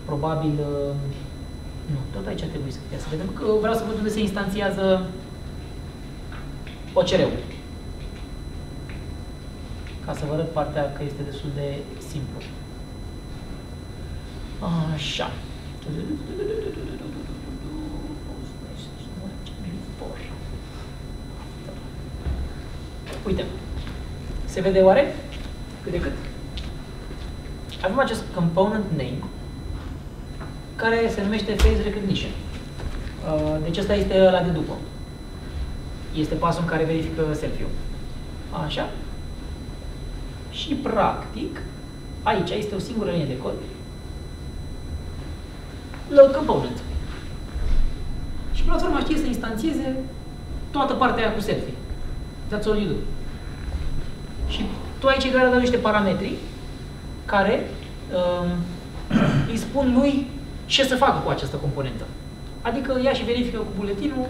probabil... Nu, tot aici trebuie să fie, să vedem că vreau să văd unde se instanțiază O C R-ul. Ca să vă arăt partea că este destul de simplu. Așa. Uite. Se vede oare? Cât de cât? Avem acest component name care se numește Face Recognition. Deci ăsta este ăla de după. Este pasul în care verifică selfie-ul. Așa. Și practic, aici este o singură linie de cod. Load component. Și platforma știe să instanțieze toată partea aia cu selfie. That's all you do. Și tu aici egal dai niște parametri care um, îi spun lui ce să facă cu această componentă. Adică ia și verifică cu buletinul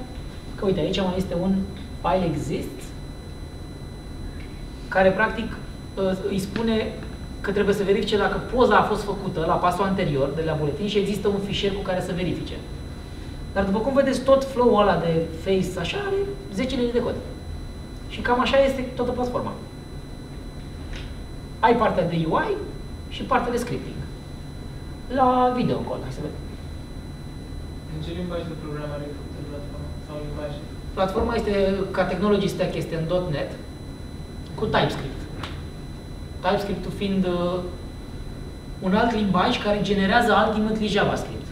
că uite, aici mai este un file exist care practic îi spune că trebuie să verifice dacă poza a fost făcută la pasul anterior de la buletin și există un fișier cu care să verifice. Dar după cum vedeți, tot flow-ul ăla de face așa are zece linii de cod. Și cam așa este toată platforma. Ai partea de U I și partea de scripting. La video call, hai să vedem. În ce limbaj de programare e făcută platforma? Sau limbaj? Platforma este, ca technology stack, este în .NET cu TypeScript. TypeScript-ul fiind uh, un alt limbaj care generează ultimately JavaScript.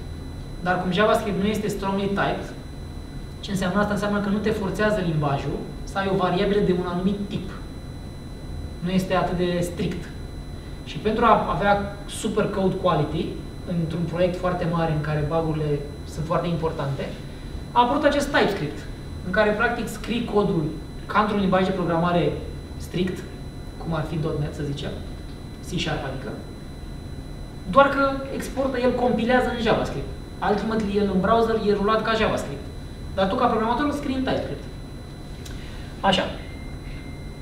Dar cum JavaScript nu este strongly typed, ce înseamnă asta? Înseamnă că nu te forțează limbajul să ai o variabilă de un anumit tip. Nu este atât de strict. Și pentru a avea super code quality, într-un proiect foarte mare în care bug-urile sunt foarte importante, a apărut acest TypeScript, în care practic scrii codul ca într-un limbaj de programare strict, cum ar fi .NET, să zicem, C sharp adică, doar că exportă, el compilează în JavaScript. Ultimately, el în browser e rulat ca JavaScript. Dar tu, ca programator, scrii în TypeScript. Așa.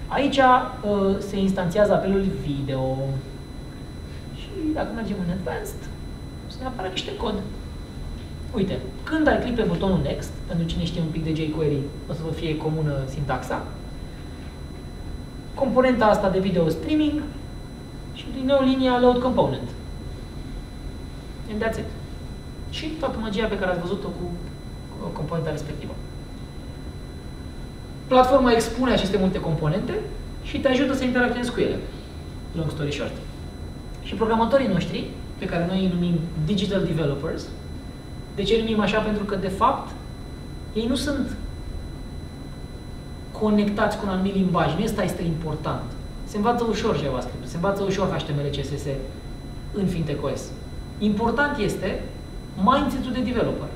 Aici uh, se instanțiază apelul video. Și dacă mergem în Advanced, să ne apară niște cod. Uite, când ai click pe butonul Next, pentru cine știe un pic de jQuery, o să vă fie comună sintaxa, componenta asta de video streaming și din nou linia Load Component. And that's it. Și toată magia pe care ați văzut-o cu componenta respectivă. Platforma expune aceste multe componente și te ajută să interacționezi cu ele. Long story short. Și programatorii noștri, pe care noi îi numim Digital Developers, de ce îi numim așa? Pentru că, de fapt, ei nu sunt conectați cu un anumit limbaj. Nu asta este important. Se învață ușor JavaScript, se învață ușor H T M L, C S S în FintechOS. Important este mindset-ul de developer.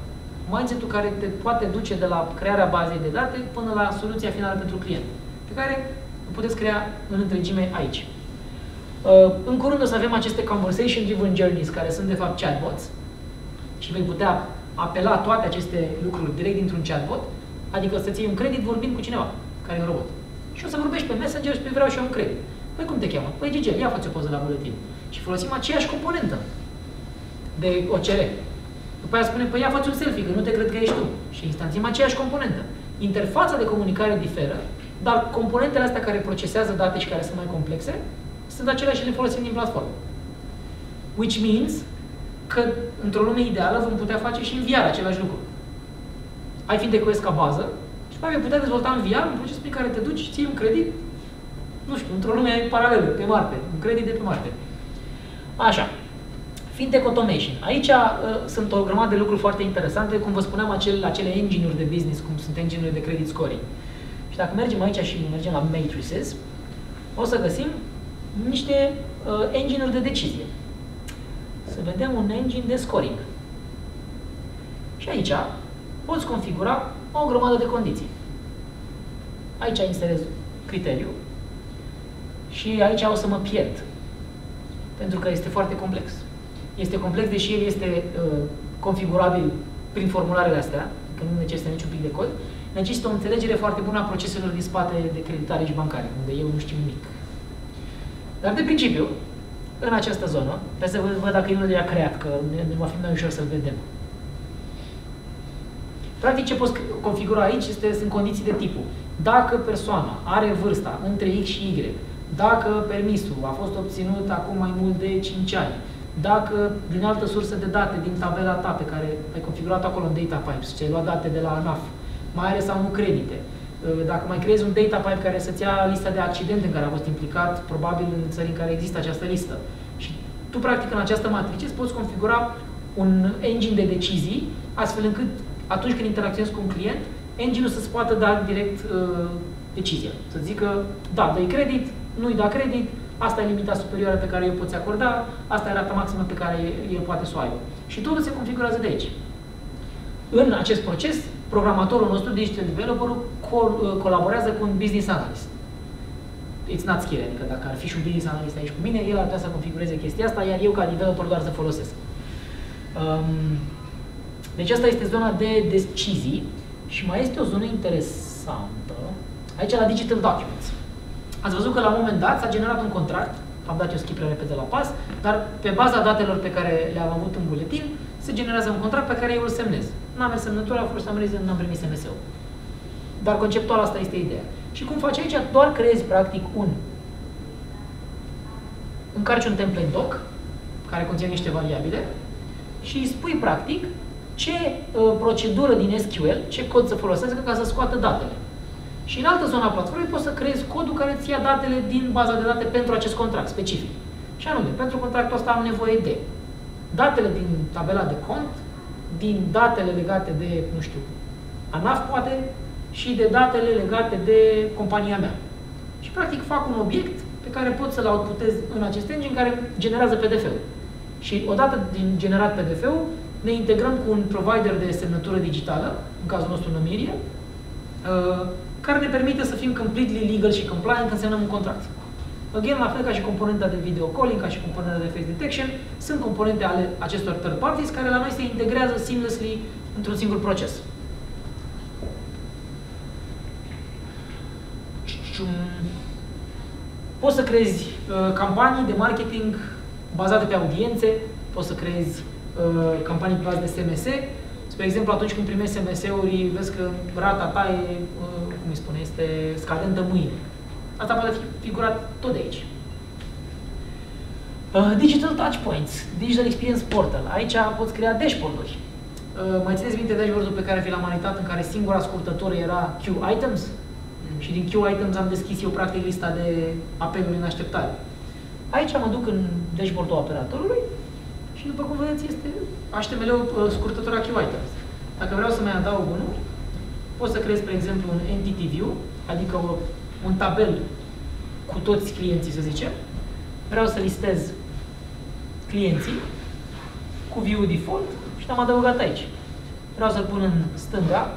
Mindset-ul care te poate duce de la crearea bazei de date până la soluția finală pentru client, pe care o puteți crea în întregime aici. În curând o să avem aceste conversation-driven journeys, care sunt de fapt chatbots și vei putea apela toate aceste lucruri direct dintr-un chatbot, adică să-ți iei un credit vorbind cu cineva care e un robot. Și o să vorbești pe Messenger și pe vreau și eu un credit. Păi cum te cheamă? Păi Gigel, ia faci o poză la buletin. Și folosim aceeași componentă de O C R. După aia spune, păi ia faci un selfie, că nu te cred că ești tu. Și instanțim aceeași componentă. Interfața de comunicare diferă, dar componentele astea care procesează date și care sunt mai complexe, sunt aceleași și le folosim din platformă. Which means că, într-o lume ideală, vom putea face și în V R același lucru. Ai FintechOS ca bază și apoi vei putea dezvolta în V R un proces prin care te duci și ții un credit, nu știu, într-o lume paralelă, pe Marte, un credit de pe Marte. Așa. Fintech Automation. Aici uh, sunt o grămadă de lucruri foarte interesante, cum vă spuneam, acele, acele engine-uri de business, cum sunt engine-urile de credit scoring. Și dacă mergem aici și mergem la matrices, o să găsim niște uh, engine-uri de decizie. Să vedem un engine de scoring. Și aici poți configura o grămadă de condiții. Aici inserez criteriu și aici o să mă pierd, pentru că este foarte complex. este complex, deși el este uh, configurabil prin formularele astea, că nu necesită niciun pic de cod, necesită o înțelegere foarte bună a proceselor din spate de creditare și bancare, unde eu nu știu nimic. Dar de principiu, în această zonă, trebuie să văd dacă el le-a creat, că ne va fi mai ușor să-l vedem. Practic, ce poți configura aici este, sunt condiții de tipul. Dacă persoana are vârsta între X și Y, dacă permisul a fost obținut acum mai mult de cinci ani, dacă din altă sursă de date, din tabela ta pe care ai configurat acolo în data pipes, ce-ai luat date de la ANAF, mai are sau nu credite, dacă mai creezi un data pipe care să-ți ia lista de accidente în care a fost implicat, probabil în țări în care există această listă. Și tu, practic, în această matrice îți poți configura un engine de decizii, astfel încât atunci când interacționezi cu un client, engine-ul să-ți poată da direct uh, decizia. Să zică, da, dă-i credit, nu-i da credit, asta e limita superioară pe care eu poți acorda, asta e rata maximă pe care el poate să o aibă. Și totul se configurează de aici. În acest proces, programatorul nostru, digital developerul, col colaborează cu un business analyst. It's not skill, adică dacă ar fi și un business analyst aici cu mine, el ar putea să configureze chestia asta, iar eu ca developer doar să folosesc. Um, deci asta este zona de decizii și mai este o zonă interesantă, aici la digital documents. Ați văzut că la un moment dat s-a generat un contract, am dat eu skip repede la pas, dar pe baza datelor pe care le-am avut în buletin, se generează un contract pe care eu îl semnez. N-am mers semnătura, a fost semnărizat, n-am primit S M S-ul. Dar conceptual asta este ideea. Și cum faci aici? Doar creezi practic un... Încarci un template doc, care conține niște variabile, și îi spui practic ce uh, procedură din S Q L, ce cod să folosească ca să scoată datele. Și în altă zonă a platformei poți să creezi codul care îți ia datele din baza de date pentru acest contract specific. Și anume, pentru contractul ăsta am nevoie de datele din tabela de cont, din datele legate de, nu știu, ANAF poate, și de datele legate de compania mea. Și practic fac un obiect pe care pot să-l outputez în acest engine care generează P D F-ul. Și odată din generat P D F-ul, ne integrăm cu un provider de semnătură digitală, în cazul nostru Numirie, care ne permite să fim completely legal și compliant când semnăm un contract. Again, la fel ca și componenta de video calling, ca și componenta de face detection, sunt componente ale acestor third parties care la noi se integrează seamlessly într-un singur proces. Poți să creezi uh, campanii de marketing bazate pe audiențe, poți să creezi uh, campanii bazate de S M S. Spre exemplu, atunci când primești S M S-uri, vezi că rata ta e, uh, cum îi spune, este scadentă mâine. Asta poate fi figurat tot de aici. Uh, digital touchpoints, Digital Experience Portal. Aici poți crea dashboard-uri. Uh, mai țineți minte dashboard-ul pe care vi l-am arătat, în care singura scurtătură era Q-Items? Mm. Și din Q-Items am deschis eu practic lista de apeluri în așteptare. Aici mă duc în dashboard-ul operatorului și după cum vedeți este H T M L-ul, scurtătura Q-Items. Dacă vreau să mai adaug unul, pot să creez, spre exemplu, un Entity View, adică o un tabel cu toți clienții, să zicem. Vreau să listez clienții cu view default și l-am adăugat aici. Vreau să-l pun în stânga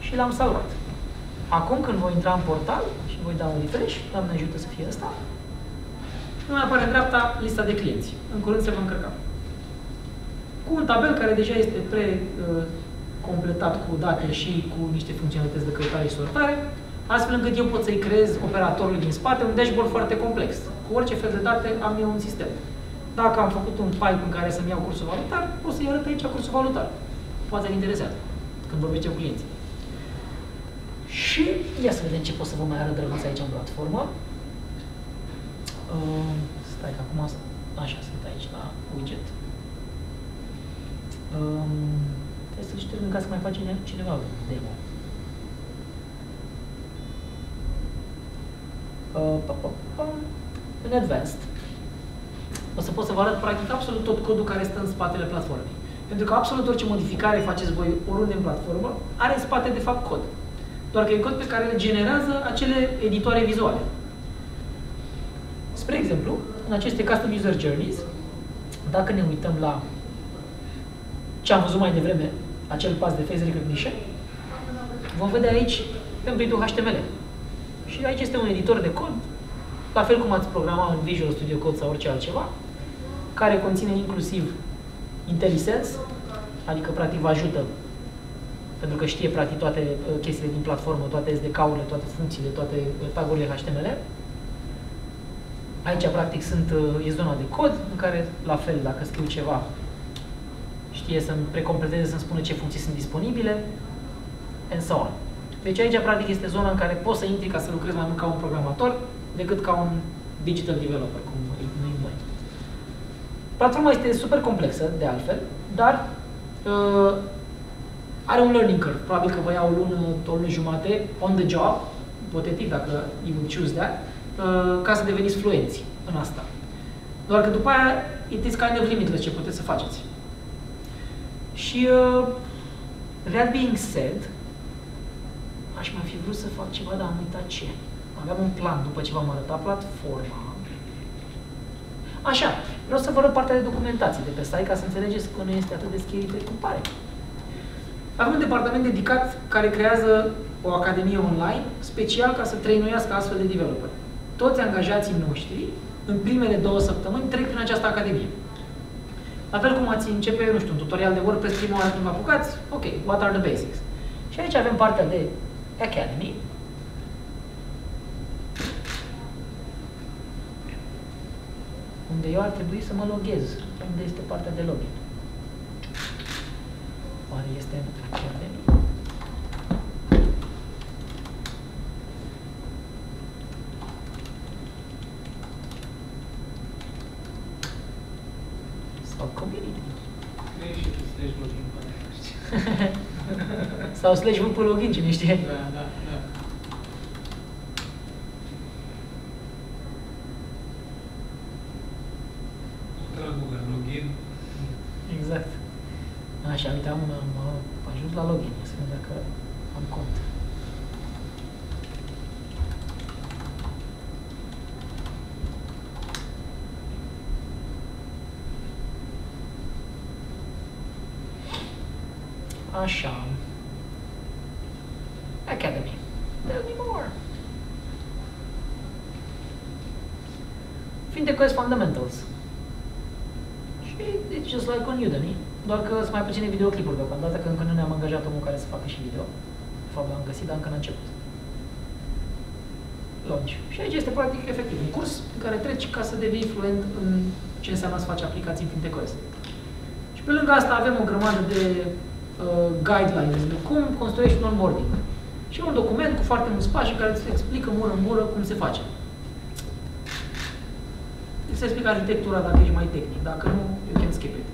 și l-am salvat. Acum când voi intra în portal și voi da un refresh, Doamne ajută să fie asta, nu mai apare în dreapta lista de clienți. În curând se va încărca. Cu un tabel care deja este pre... completat cu date și cu niște funcționalități de căutare și sortare, astfel încât eu pot să-i creez operatorului din spate un dashboard foarte complex. Cu orice fel de date am eu un sistem. Dacă am făcut un pipe în care să-mi iau cursul valutar, pot să-i arăt aici cursul valutar. Poate îl interesează când vorbește cu clienții. Și ia să vedem ce pot să vă mai arăt rămas aici în platformă. Uh, stai că acum așa sunt aici la widget. Um, Să-l ștergem ca să mai face cineva demo. În Advanced o să pot să vă arăt practic absolut tot codul care stă în spatele platformei. Pentru că absolut orice modificare faceți voi oriunde în platformă are în spate de fapt cod. Doar că e cod pe care îl generează acele editoare vizuale. Spre exemplu, în aceste Custom User Journeys, dacă ne uităm la ce am văzut mai devreme, acel pas de face recognition, vom vedea aici template-ul H T M L. Și aici este un editor de cod, la fel cum ați programa în Visual Studio Code sau orice altceva, care conține inclusiv IntelliSense, adică practic vă ajută, pentru că știe practic toate chestiile din platformă, toate S D K-urile, toate funcțiile, toate tagurile H T M L. Aici practic sunt, e zona de cod în care, la fel, dacă scriu ceva, știe să-mi precompleteze, să-mi spună ce funcții sunt disponibile, and so on. Deci aici practic este zona în care poți să intri ca să lucrezi mai mult ca un programator decât ca un digital developer, cum numim noi. Platforma este super complexă, de altfel, dar uh, are un learning curve. Probabil că vă ia o lună, o lună jumate, on the job, hipotetic, dacă you will choose that, uh, ca să deveniți fluenți în asta. Doar că după aia, it is kind of limitless ce puteți să faceți. Și, uh, that being said, aș mai fi vrut să fac ceva, dar am uitat ce. Aveam un plan după ce v-am arătat platforma. Așa, vreau să vă arăt partea de documentație de pe site, ca să înțelegeți că nu este atât de scary pe cum pare. Avem un departament dedicat care creează o academie online, special ca să trainuiască astfel de developeri. Toți angajații noștri, în primele două săptămâni, trec prin această academie. La fel cum ați începe, nu știu, un tutorial de WordPress prima oară când vă apucați, ok, what are the basics? Și aici avem partea de Academy. Unde eu ar trebui să mă loghez. Unde este partea de login? Oare este Academy? Sau Community? Sau slash v pe login, cine știe? Da, da, da. Login. Exact. Așa, uite, am, am ajuns la login. Să vedem dacă am cont. Așa. Academy. Tell me more. FintechOS Fundamentals. It's just like on Udemy, doar că sunt mai puține videoclipuri deocamdată, că încă nu ne-am angajat omul care să facă și video. De fapt, l-am găsit, dar încă n-a început. Launch. Și aici este practic efectiv un curs în care treci ca să devii fluent în ce înseamnă să faci aplicații în FintechOS. Și pe lângă asta avem o grămadă de uh, guidelines de cum construiești un onboarding. Și un document cu foarte mulți pași care îți explică mură în mură cum se face. Îți explică arhitectura dacă ești mai tehnic, dacă nu, you can skip it.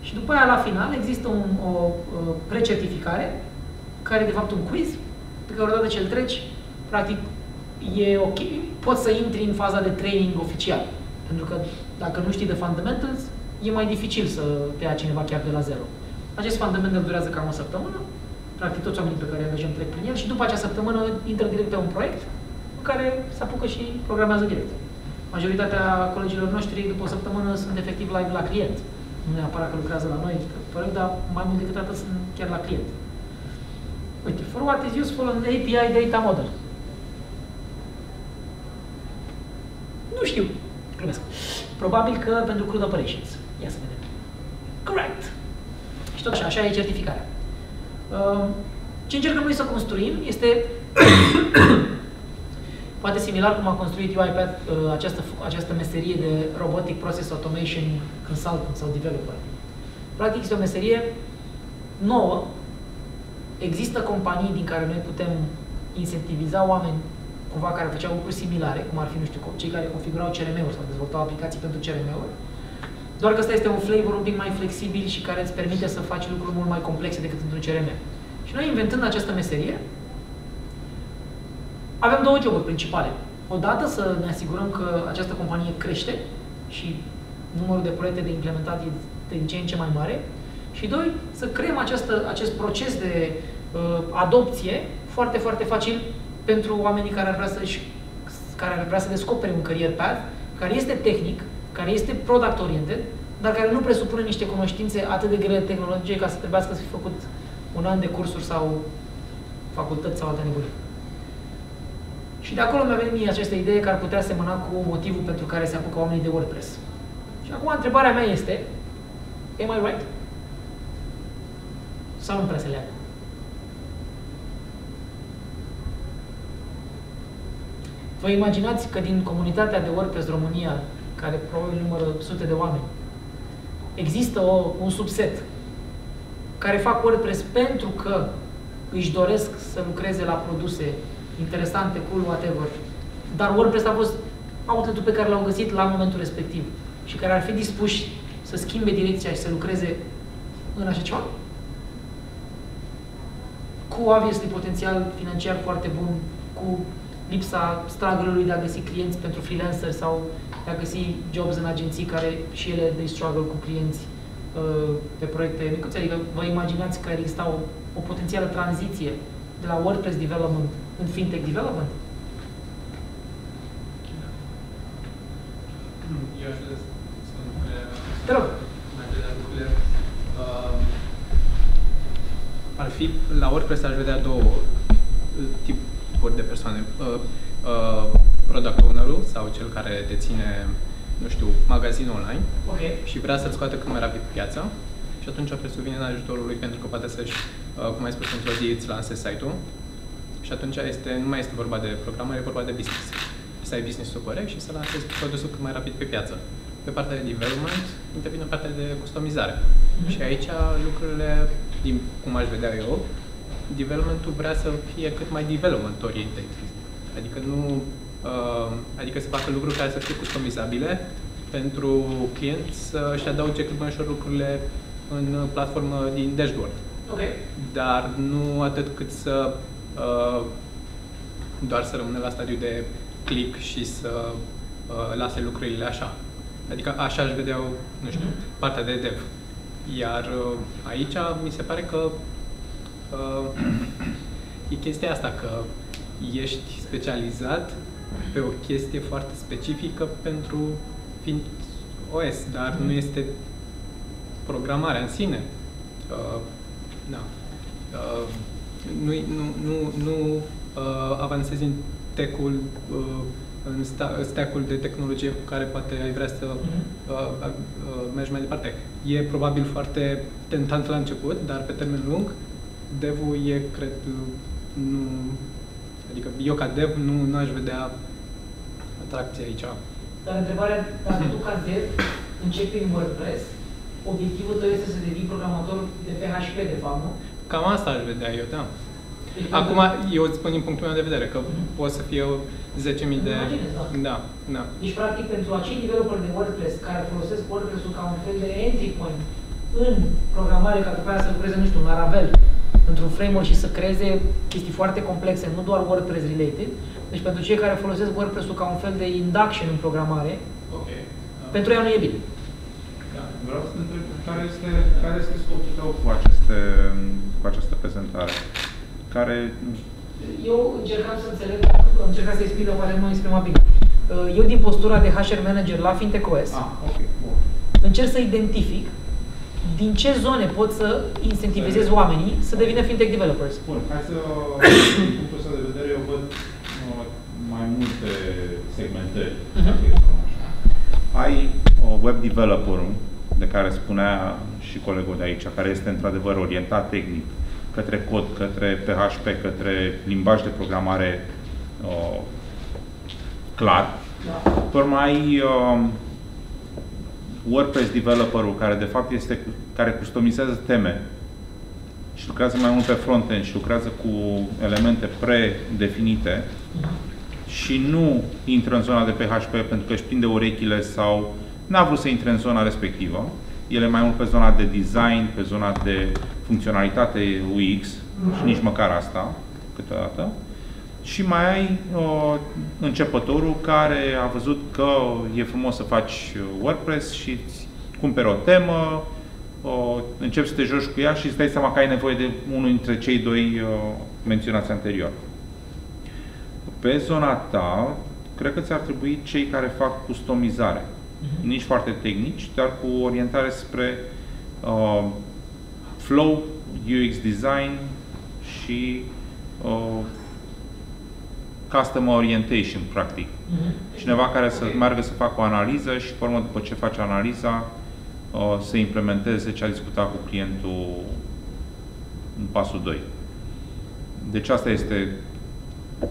Și după aia, la final, există un, o, o precertificare, care e de fapt un quiz, pe care odată ce îl treci, practic, e ok, poți să intri în faza de training oficial. Pentru că dacă nu știi de fundamentals, e mai dificil să te ia cineva chiar de la zero. Acest fundamental durează cam o săptămână, practic toți oamenii pe care îi angajăm trec prin el și după acea săptămână intră direct pe un proiect în care se apucă și programează direct. Majoritatea colegilor noștri, după o săptămână, sunt efectiv live la client. Nu neapărat că lucrează la noi, dar mai mult decât atât sunt chiar la client. Uite, for what is useful in A P I data model. Nu știu. Glumesc. Probabil că pentru crude operations. Ia să vedem. Correct! Și tot așa, așa e certificarea. Ce încercăm noi să construim este... poate similar cum a construit UiPath această, această meserie de Robotic Process Automation Consultant sau Developer. Practic este o meserie nouă. Există companii din care noi putem incentiviza oameni cumva care făceau lucruri similare, cum ar fi, nu știu, cei care configurau C R M-uri sau dezvoltau aplicații pentru C R M-uri. Doar că ăsta este un flavor un pic mai flexibil și care îți permite să faci lucruri mult mai complexe decât într-un C R M. Și noi, inventând această meserie, avem două joburi principale. Odată să ne asigurăm că această companie crește și numărul de proiecte de implementat e din ce în ce mai mare. Și doi, să creăm această, acest proces de uh, adopție foarte, foarte facil pentru oamenii care ar vrea să, care ar vrea să descopere un career path, care este tehnic, care este product-oriented, dar care nu presupune niște cunoștințe atât de grele tehnologice ca să trebuiască să fi făcut un an de cursuri sau facultăți sau alte nebunii. Și de acolo mi-a venit mie această idee că ar putea semăna cu motivul pentru care se apucă oamenii de WordPress. Și acum întrebarea mea este, am I right? Sau nu prea se leagă? Vă imaginați că din comunitatea de WordPress România, care probabil numără sute de oameni, există o, un subset care fac WordPress pentru că își doresc să lucreze la produse interesante, cool, whatever. Dar WordPress a fost outlet-ul pe care l-au găsit la momentul respectiv și care ar fi dispuși să schimbe direcția și să lucreze în așa ceva. Cu, obviously, potențial financiar foarte bun, cu lipsa struggle-ului de a găsi clienți pentru freelanceri sau de a găsi jobs în agenții care și ele de struggle cu clienți uh, pe proiecte micuțe. Adică vă imaginați că exista o, o potențială tranziție de la WordPress development în fintech development? Eu aș vrea să nu le... Mai vedea lucrurile. Ar fi, la WordPress aș vedea două tipuri de persoane. Uh, uh, product owner-ul sau cel care deține, nu știu, magazinul online, okay, și vrea să-l scoată cât mai rapid pe piață. Și atunci WordPress-ul vine în ajutorul lui pentru că poate să-și, uh, cum ai spus, într-o zi îți lansezi site-ul. Și atunci este, nu mai este vorba de programare, e vorba de business. Să ai business-ul corect și să lansezi produsul cât mai rapid pe piață. Pe partea de development intervine partea de customizare. Mm-hmm. Și aici lucrurile, din cum aș vedea eu, development-ul vrea să fie cât mai development-oriented. Adică nu, uh, adică să facă lucruri care să fie customizabile pentru client să-și adauge cât mai ușor lucrurile în platformă din dashboard. Okay. Dar nu atât cât să uh, doar să rămână la stadiu de click și să uh, lase lucrurile așa. Adică așa aș vedea, nu știu, partea de dev. Iar uh, aici mi se pare că uh, e chestia asta, că ești specializat pe o chestie foarte specifică pentru FintechOS, dar nu este programarea în sine. Uh, da. uh, nu nu, nu uh, avansezi în tech-ul, în stack-ul de tehnologie cu care poate ai vrea să mm-hmm. mergi mai departe. E probabil foarte tentant la început, dar pe termen lung, dev-ul e, cred, nu... Adică eu ca dev nu, nu aș vedea atracție aici. Dar întrebarea, dacă tu ca dev începi în WordPress, obiectivul tău este să devii programator de P H P, de fapt, nu? Cam asta aș vedea eu, da. Acum, eu îți spun din punctul meu de vedere că mm-hmm. pot să fie zece mii de... Imaginez, da. Da, da. Deci, practic, pentru acei developeri de WordPress care folosesc WordPress-ul ca un fel de entry point în programare, ca după aia să lucreze, nu știu, un Ravel, într-un framework și să creeze chestii foarte complexe, nu doar WordPress-related. Deci, pentru cei care folosesc WordPress-ul ca un fel de induction în programare, okay, pentru ea nu e bine. Da. Vreau să întreb care este, care este scopul tău cu, aceste, cu această prezentare? Care... Eu încercam să înțeleg, încercam să explic, dar poate nu m-am exprimat bine. Eu, din postura de H R manager la FintechOS, ah, okay, încerc să identific din ce zone pot să incentivizez oamenii să devină fintech developers. Bun, hai să, din punctul ăsta de vedere, eu văd mai multe segmentări. Uh-huh. Ai web developer-ul, de care spunea și colegul de aici, care este într-adevăr orientat tehnic, către cod, către P H P, către limbaj de programare uh, clar. Da. Pe urmă ai uh, WordPress developer-ul, care de fapt este, care customizează teme și lucrează mai mult pe front-end și lucrează cu elemente predefinite și nu intră în zona de P H P pentru că își prinde urechile sau n-a vrut să intre în zona respectivă. El e mai mult pe zona de design, pe zona de funcționalitate U X și nici măcar asta, câteodată. Și mai ai uh, începătorul care a văzut că e frumos să faci WordPress și îți cumperi o temă, uh, începi să te joci cu ea și îți dai seama că ai nevoie de unul dintre cei doi uh, menționați anterior. Pe zona ta, cred că ți-ar trebui cei care fac customizare. Nici foarte tehnici, dar cu orientare spre uh, flow, U X design și uh, customer orientation, practic. Mm-hmm. Cineva care să meargă să facă o analiză și, pe urmă, după ce face analiza, uh, să implementeze ce a discutat cu clientul în pasul doi. Deci asta este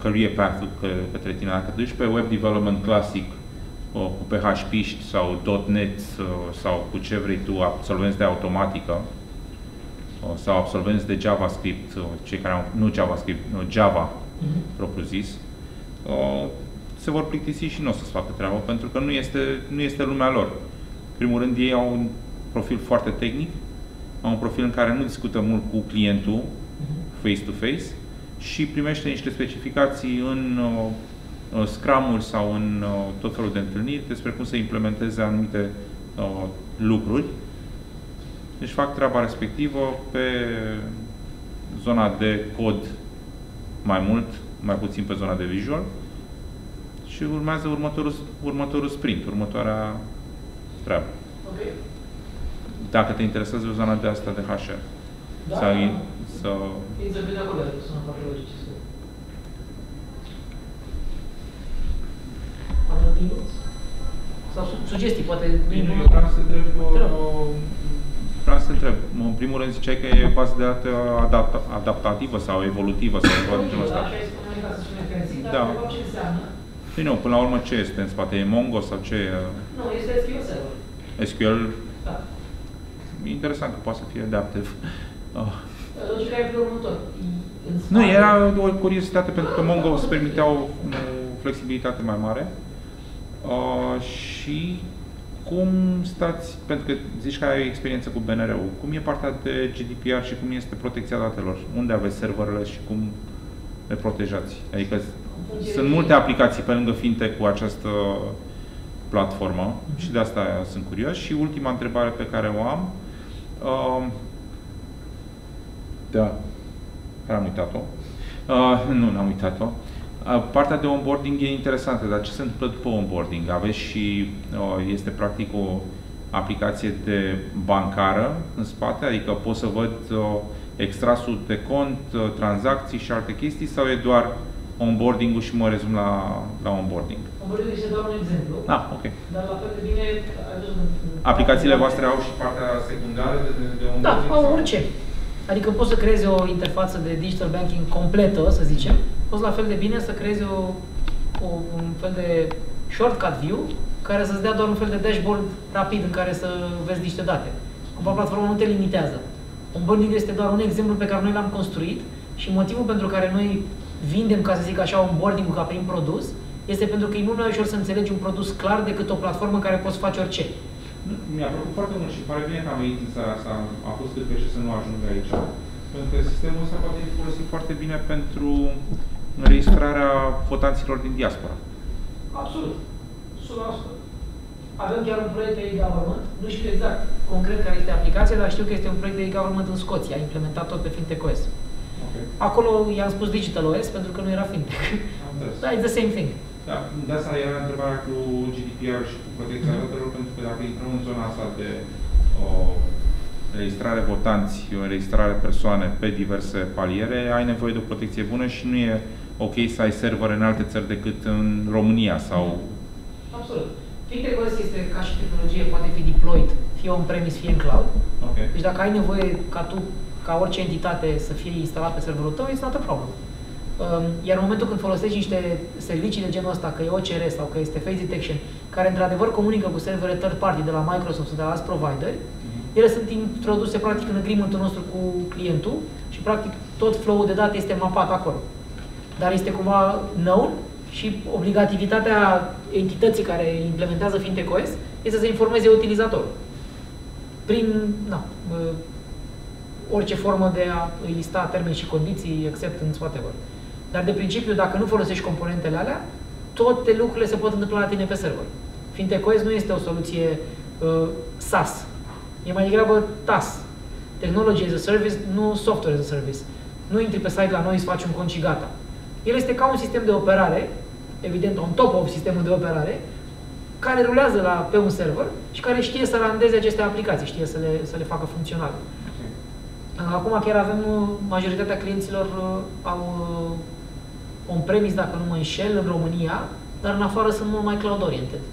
career path-ul către tine. Dacă te duci pe web development classic, uh, cu P H P sau .NET uh, sau cu ce vrei tu, absolvenți de automatică, sau absolvenți de JavaScript, cei care au, nu JavaScript, Java, mm-hmm. propriu-zis, se vor plictisi și nu o să-ți facă treabă, pentru că nu este, nu este lumea lor. În primul rând, ei au un profil foarte tehnic, au un profil în care nu discută mult cu clientul, face-to-face, mm-hmm. -face, și primește niște specificații în uh, Scrum-uri sau în uh, tot felul de întâlniri despre cum să implementeze anumite uh, lucruri. Deci fac treaba respectivă pe zona de cod mai mult, mai puțin pe zona de visual, și urmează următorul, următorul sprint, următoarea treabă. Okay. Dacă te interesează zona de asta de H R. Da, sau in, sau... intervine acolo, sunt foarte logice. Sau sugestii, poate... Bine, eu vreau să întreb... Vreau să întreb. În primul rând ziceai că e bază de date adapt adaptativă sau evolutivă sau ceva de genul ăsta. Da. Bine, până la urmă ce este în spate? E Mongo sau ce? Nu, este S Q L Server. S Q L? Da. E interesant că poate să fie adaptive. Logica e pe următor. Nu, era o curiozitate pentru că Mongo îți permitea o flexibilitate mai mare. Uh, și cum stați, pentru că zici că ai experiență cu B N R-ul, cum e partea de G D P R și cum este protecția datelor? Unde aveți serverele și cum le protejați? Adică sunt multe aplicații pe lângă fintech cu această platformă și de asta sunt curios. Și ultima întrebare pe care o am... Uh, da. Care am uitat-o. Uh, nu, n-am uitat-o. Partea de onboarding e interesantă, dar ce se întâmplă după onboarding? Aveți și, este practic o aplicație de bancară în spate, adică pot să văd extrasul de cont, tranzacții și alte chestii, sau e doar onboarding-ul și mă rezum la, la onboarding? Onboarding-ul este doar un exemplu. Ah, ok. Dar la fel de bine... Aplicațiile voastre au și partea secundară de, de, de onboarding? Da, au orice. Adică poți să creezi o interfață de digital banking completă, să zicem. Poți la fel de bine să creezi o, o, un fel de shortcut view care să-ți dea doar un fel de dashboard rapid în care să vezi niște date. Cumva platforma nu te limitează. Onboarding este doar un exemplu pe care noi l-am construit și motivul pentru care noi vindem, ca să zic așa, onboarding-ul ca prin produs este pentru că e mult mai ușor să înțelegi un produs clar decât o platformă în care poți face orice. Mi-a plăcut foarte mult și pare bine că am venit în țara asta, a fost cât pește să nu ajung aici. Pentru că sistemul ăsta poate fi folosit foarte bine pentru înregistrarea votanților din diaspora. Absolut. o sută la sută. Avem chiar un proiect de e-government, nu știu exact concret care este aplicația, dar știu că este un proiect de e-government în Scoția, implementat tot pe FintechOS. Okay. Acolo i-am spus DigitalOS pentru că nu era fintech. Dar it's the same thing. Da, de asta era întrebarea cu G D P R și cu protecția datelor, pentru că dacă intrăm în zona asta de înregistrare votanți, înregistrare persoane pe diverse paliere, ai nevoie de o protecție bună și nu e ok să ai server în alte țări decât în România sau... Absolut. FintechOS este ca și tehnologie, poate fi deployed, fie on-premise, fie în cloud. Okay. Deci dacă ai nevoie ca tu, ca orice entitate, să fie instalat pe serverul tău, este not a problem. Iar în momentul când folosești niște servicii de genul ăsta, că e O C R sau că este Face Detection, care într-adevăr comunică cu servere third party de la Microsoft sau de la alți provideri, ele sunt introduse practic în agreement-ul nostru cu clientul și practic tot flow-ul de date este mapat acolo. Dar este cumva known și obligativitatea entității care implementează FintechOS este să informeze utilizatorul. Prin, na, orice formă de a lista termeni și condiții, except în whatever. Dar de principiu, dacă nu folosești componentele alea, toate lucrurile se pot întâmpla la tine pe server. FintechOS nu este o soluție uh, S A S. E mai degrabă T A S. Technology as a Service, nu Software as a Service. Nu intri pe site la noi, îți faci un cont și gata. El este ca un sistem de operare, evident, on top of sistemul de operare, care rulează la, pe un server și care știe să randeze aceste aplicații, știe să le, să le facă funcționale. Acum chiar avem, majoritatea clienților au on-premise, dacă nu mă înșel, în România, dar în afară sunt mult mai cloud-oriented.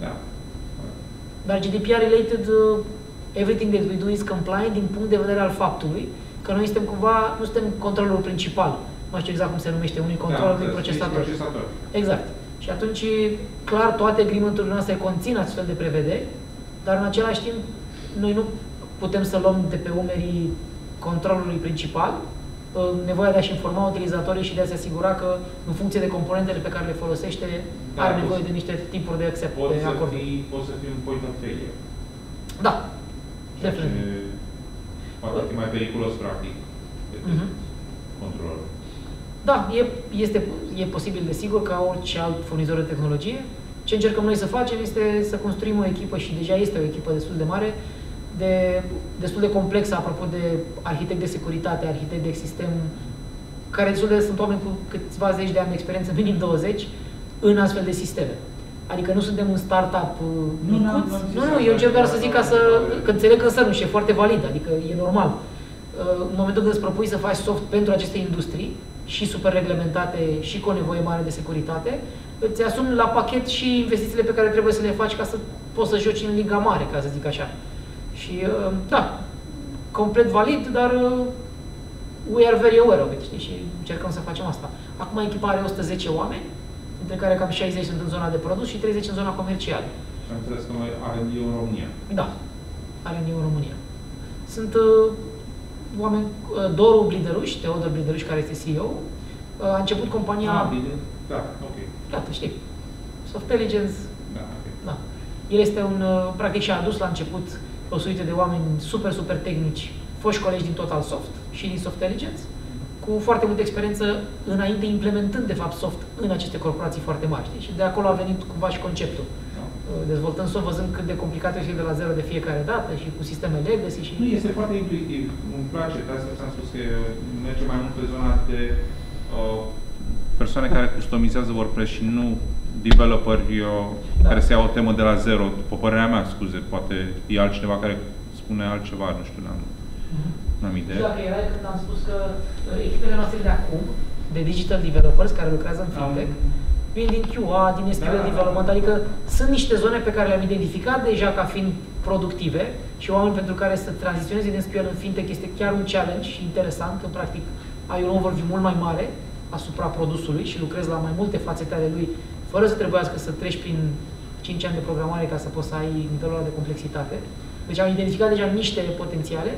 Da. Dar G D P R-related, uh, everything that we do is compliant din punct de vedere al faptului că noi suntem cumva, nu suntem controlul principal. Nu știu exact cum se numește, unui control, da, unui procesator. procesator. Exact. Și atunci, clar, toate agreement-urile noastre conțin astfel de prevederi, dar în același timp, noi nu putem să luăm de pe umerii controlului principal nevoia de a-și informa utilizatorii și de a se asigura că, în funcție de componentele pe care le folosește, da, are nevoie de niște tipuri de accept. Poți să fii, poți să fii un point of failure. Da. Definitiv. Poate fi mai periculos, practic, decât uh-huh. controlul. Da, e, este, e posibil, desigur, ca orice alt furnizor de tehnologie. Ce încercăm noi să facem este să construim o echipă, și deja este o echipă destul de mare, de, destul de complexă, apropo de arhitect de securitate, arhitect de sistem, care destul de sunt oameni cu câțiva zeci de ani de experiență, minim douăzeci, în astfel de sisteme. Adică nu suntem un startup micuț. Nu, nu, eu încerc doar să zic ca să, că înțeleg că sărul și e foarte valid, adică e normal. În momentul când îți propui să faci soft pentru aceste industrii, și super reglementate, și cu o nevoie mare de securitate, îți asumi la pachet și investițiile pe care trebuie să le faci ca să poți să joci în liga mare, ca să zic așa. Și, da, complet valid, dar we are very aware of it, știi? Și încercăm să facem asta. Acum echipa are o sută zece oameni, dintre care cam șaizeci sunt în zona de produs și treizeci în zona comercială. Și am înțeles că noi R and D în România. Da, R and D în România. Sunt uh, oameni, uh, Doru Glideruș, Teodor Glideruș, care este C E O, uh, a început compania... Ah, bine. Da, ok. Gata, știi. Soft Intelligence. Da, ok. Da. El este un, uh, practic și-a adus la început o suite de oameni super, super tehnici, foști colegi din TotalSoft și din Soft Intelligence, cu foarte multă experiență înainte, implementând, de fapt, soft în aceste corporații foarte mari. Știi? Și de acolo a venit cumva și conceptul. Dezvoltând soft, văzând cât de complicat este de la zero de fiecare dată și cu sisteme legacy și... Nu, este foarte intuitiv. Îmi place, de asta ți-am spus că merge mai mult pe zona de uh, persoane care customizează WordPress și nu developeri uh, da. care se iau o temă de la zero, după părerea mea, scuze, poate e altcineva care spune altceva, nu știu, n-am... Uh-huh. Nu dacă era când am spus că echipele noastre de acum, de digital developers care lucrează în fintech, vin din Q A, din S Q L development, adică sunt niște zone pe care le-am identificat deja ca fiind productive și oameni pentru care să tranziționeze din S Q L în fintech este chiar un challenge și interesant, că practic ai un overview mult mai mare asupra produsului și lucrezi la mai multe fațete ale lui, fără să trebuiască să treci prin cinci ani de programare ca să poți să ai nivelul ăla de complexitate. Deci am identificat deja niște potențiale.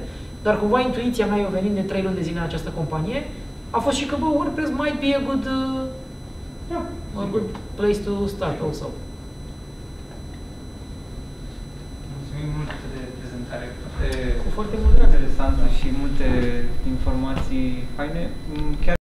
Dar cumva intuiția mea, eu venind de trei luni de zile în această companie, a fost și că, bă, WordPress might be a good, uh, yeah, a good place to start also. Mulțumim mult de prezentare, foarte, foarte interesantă și multe informații faine. Chiar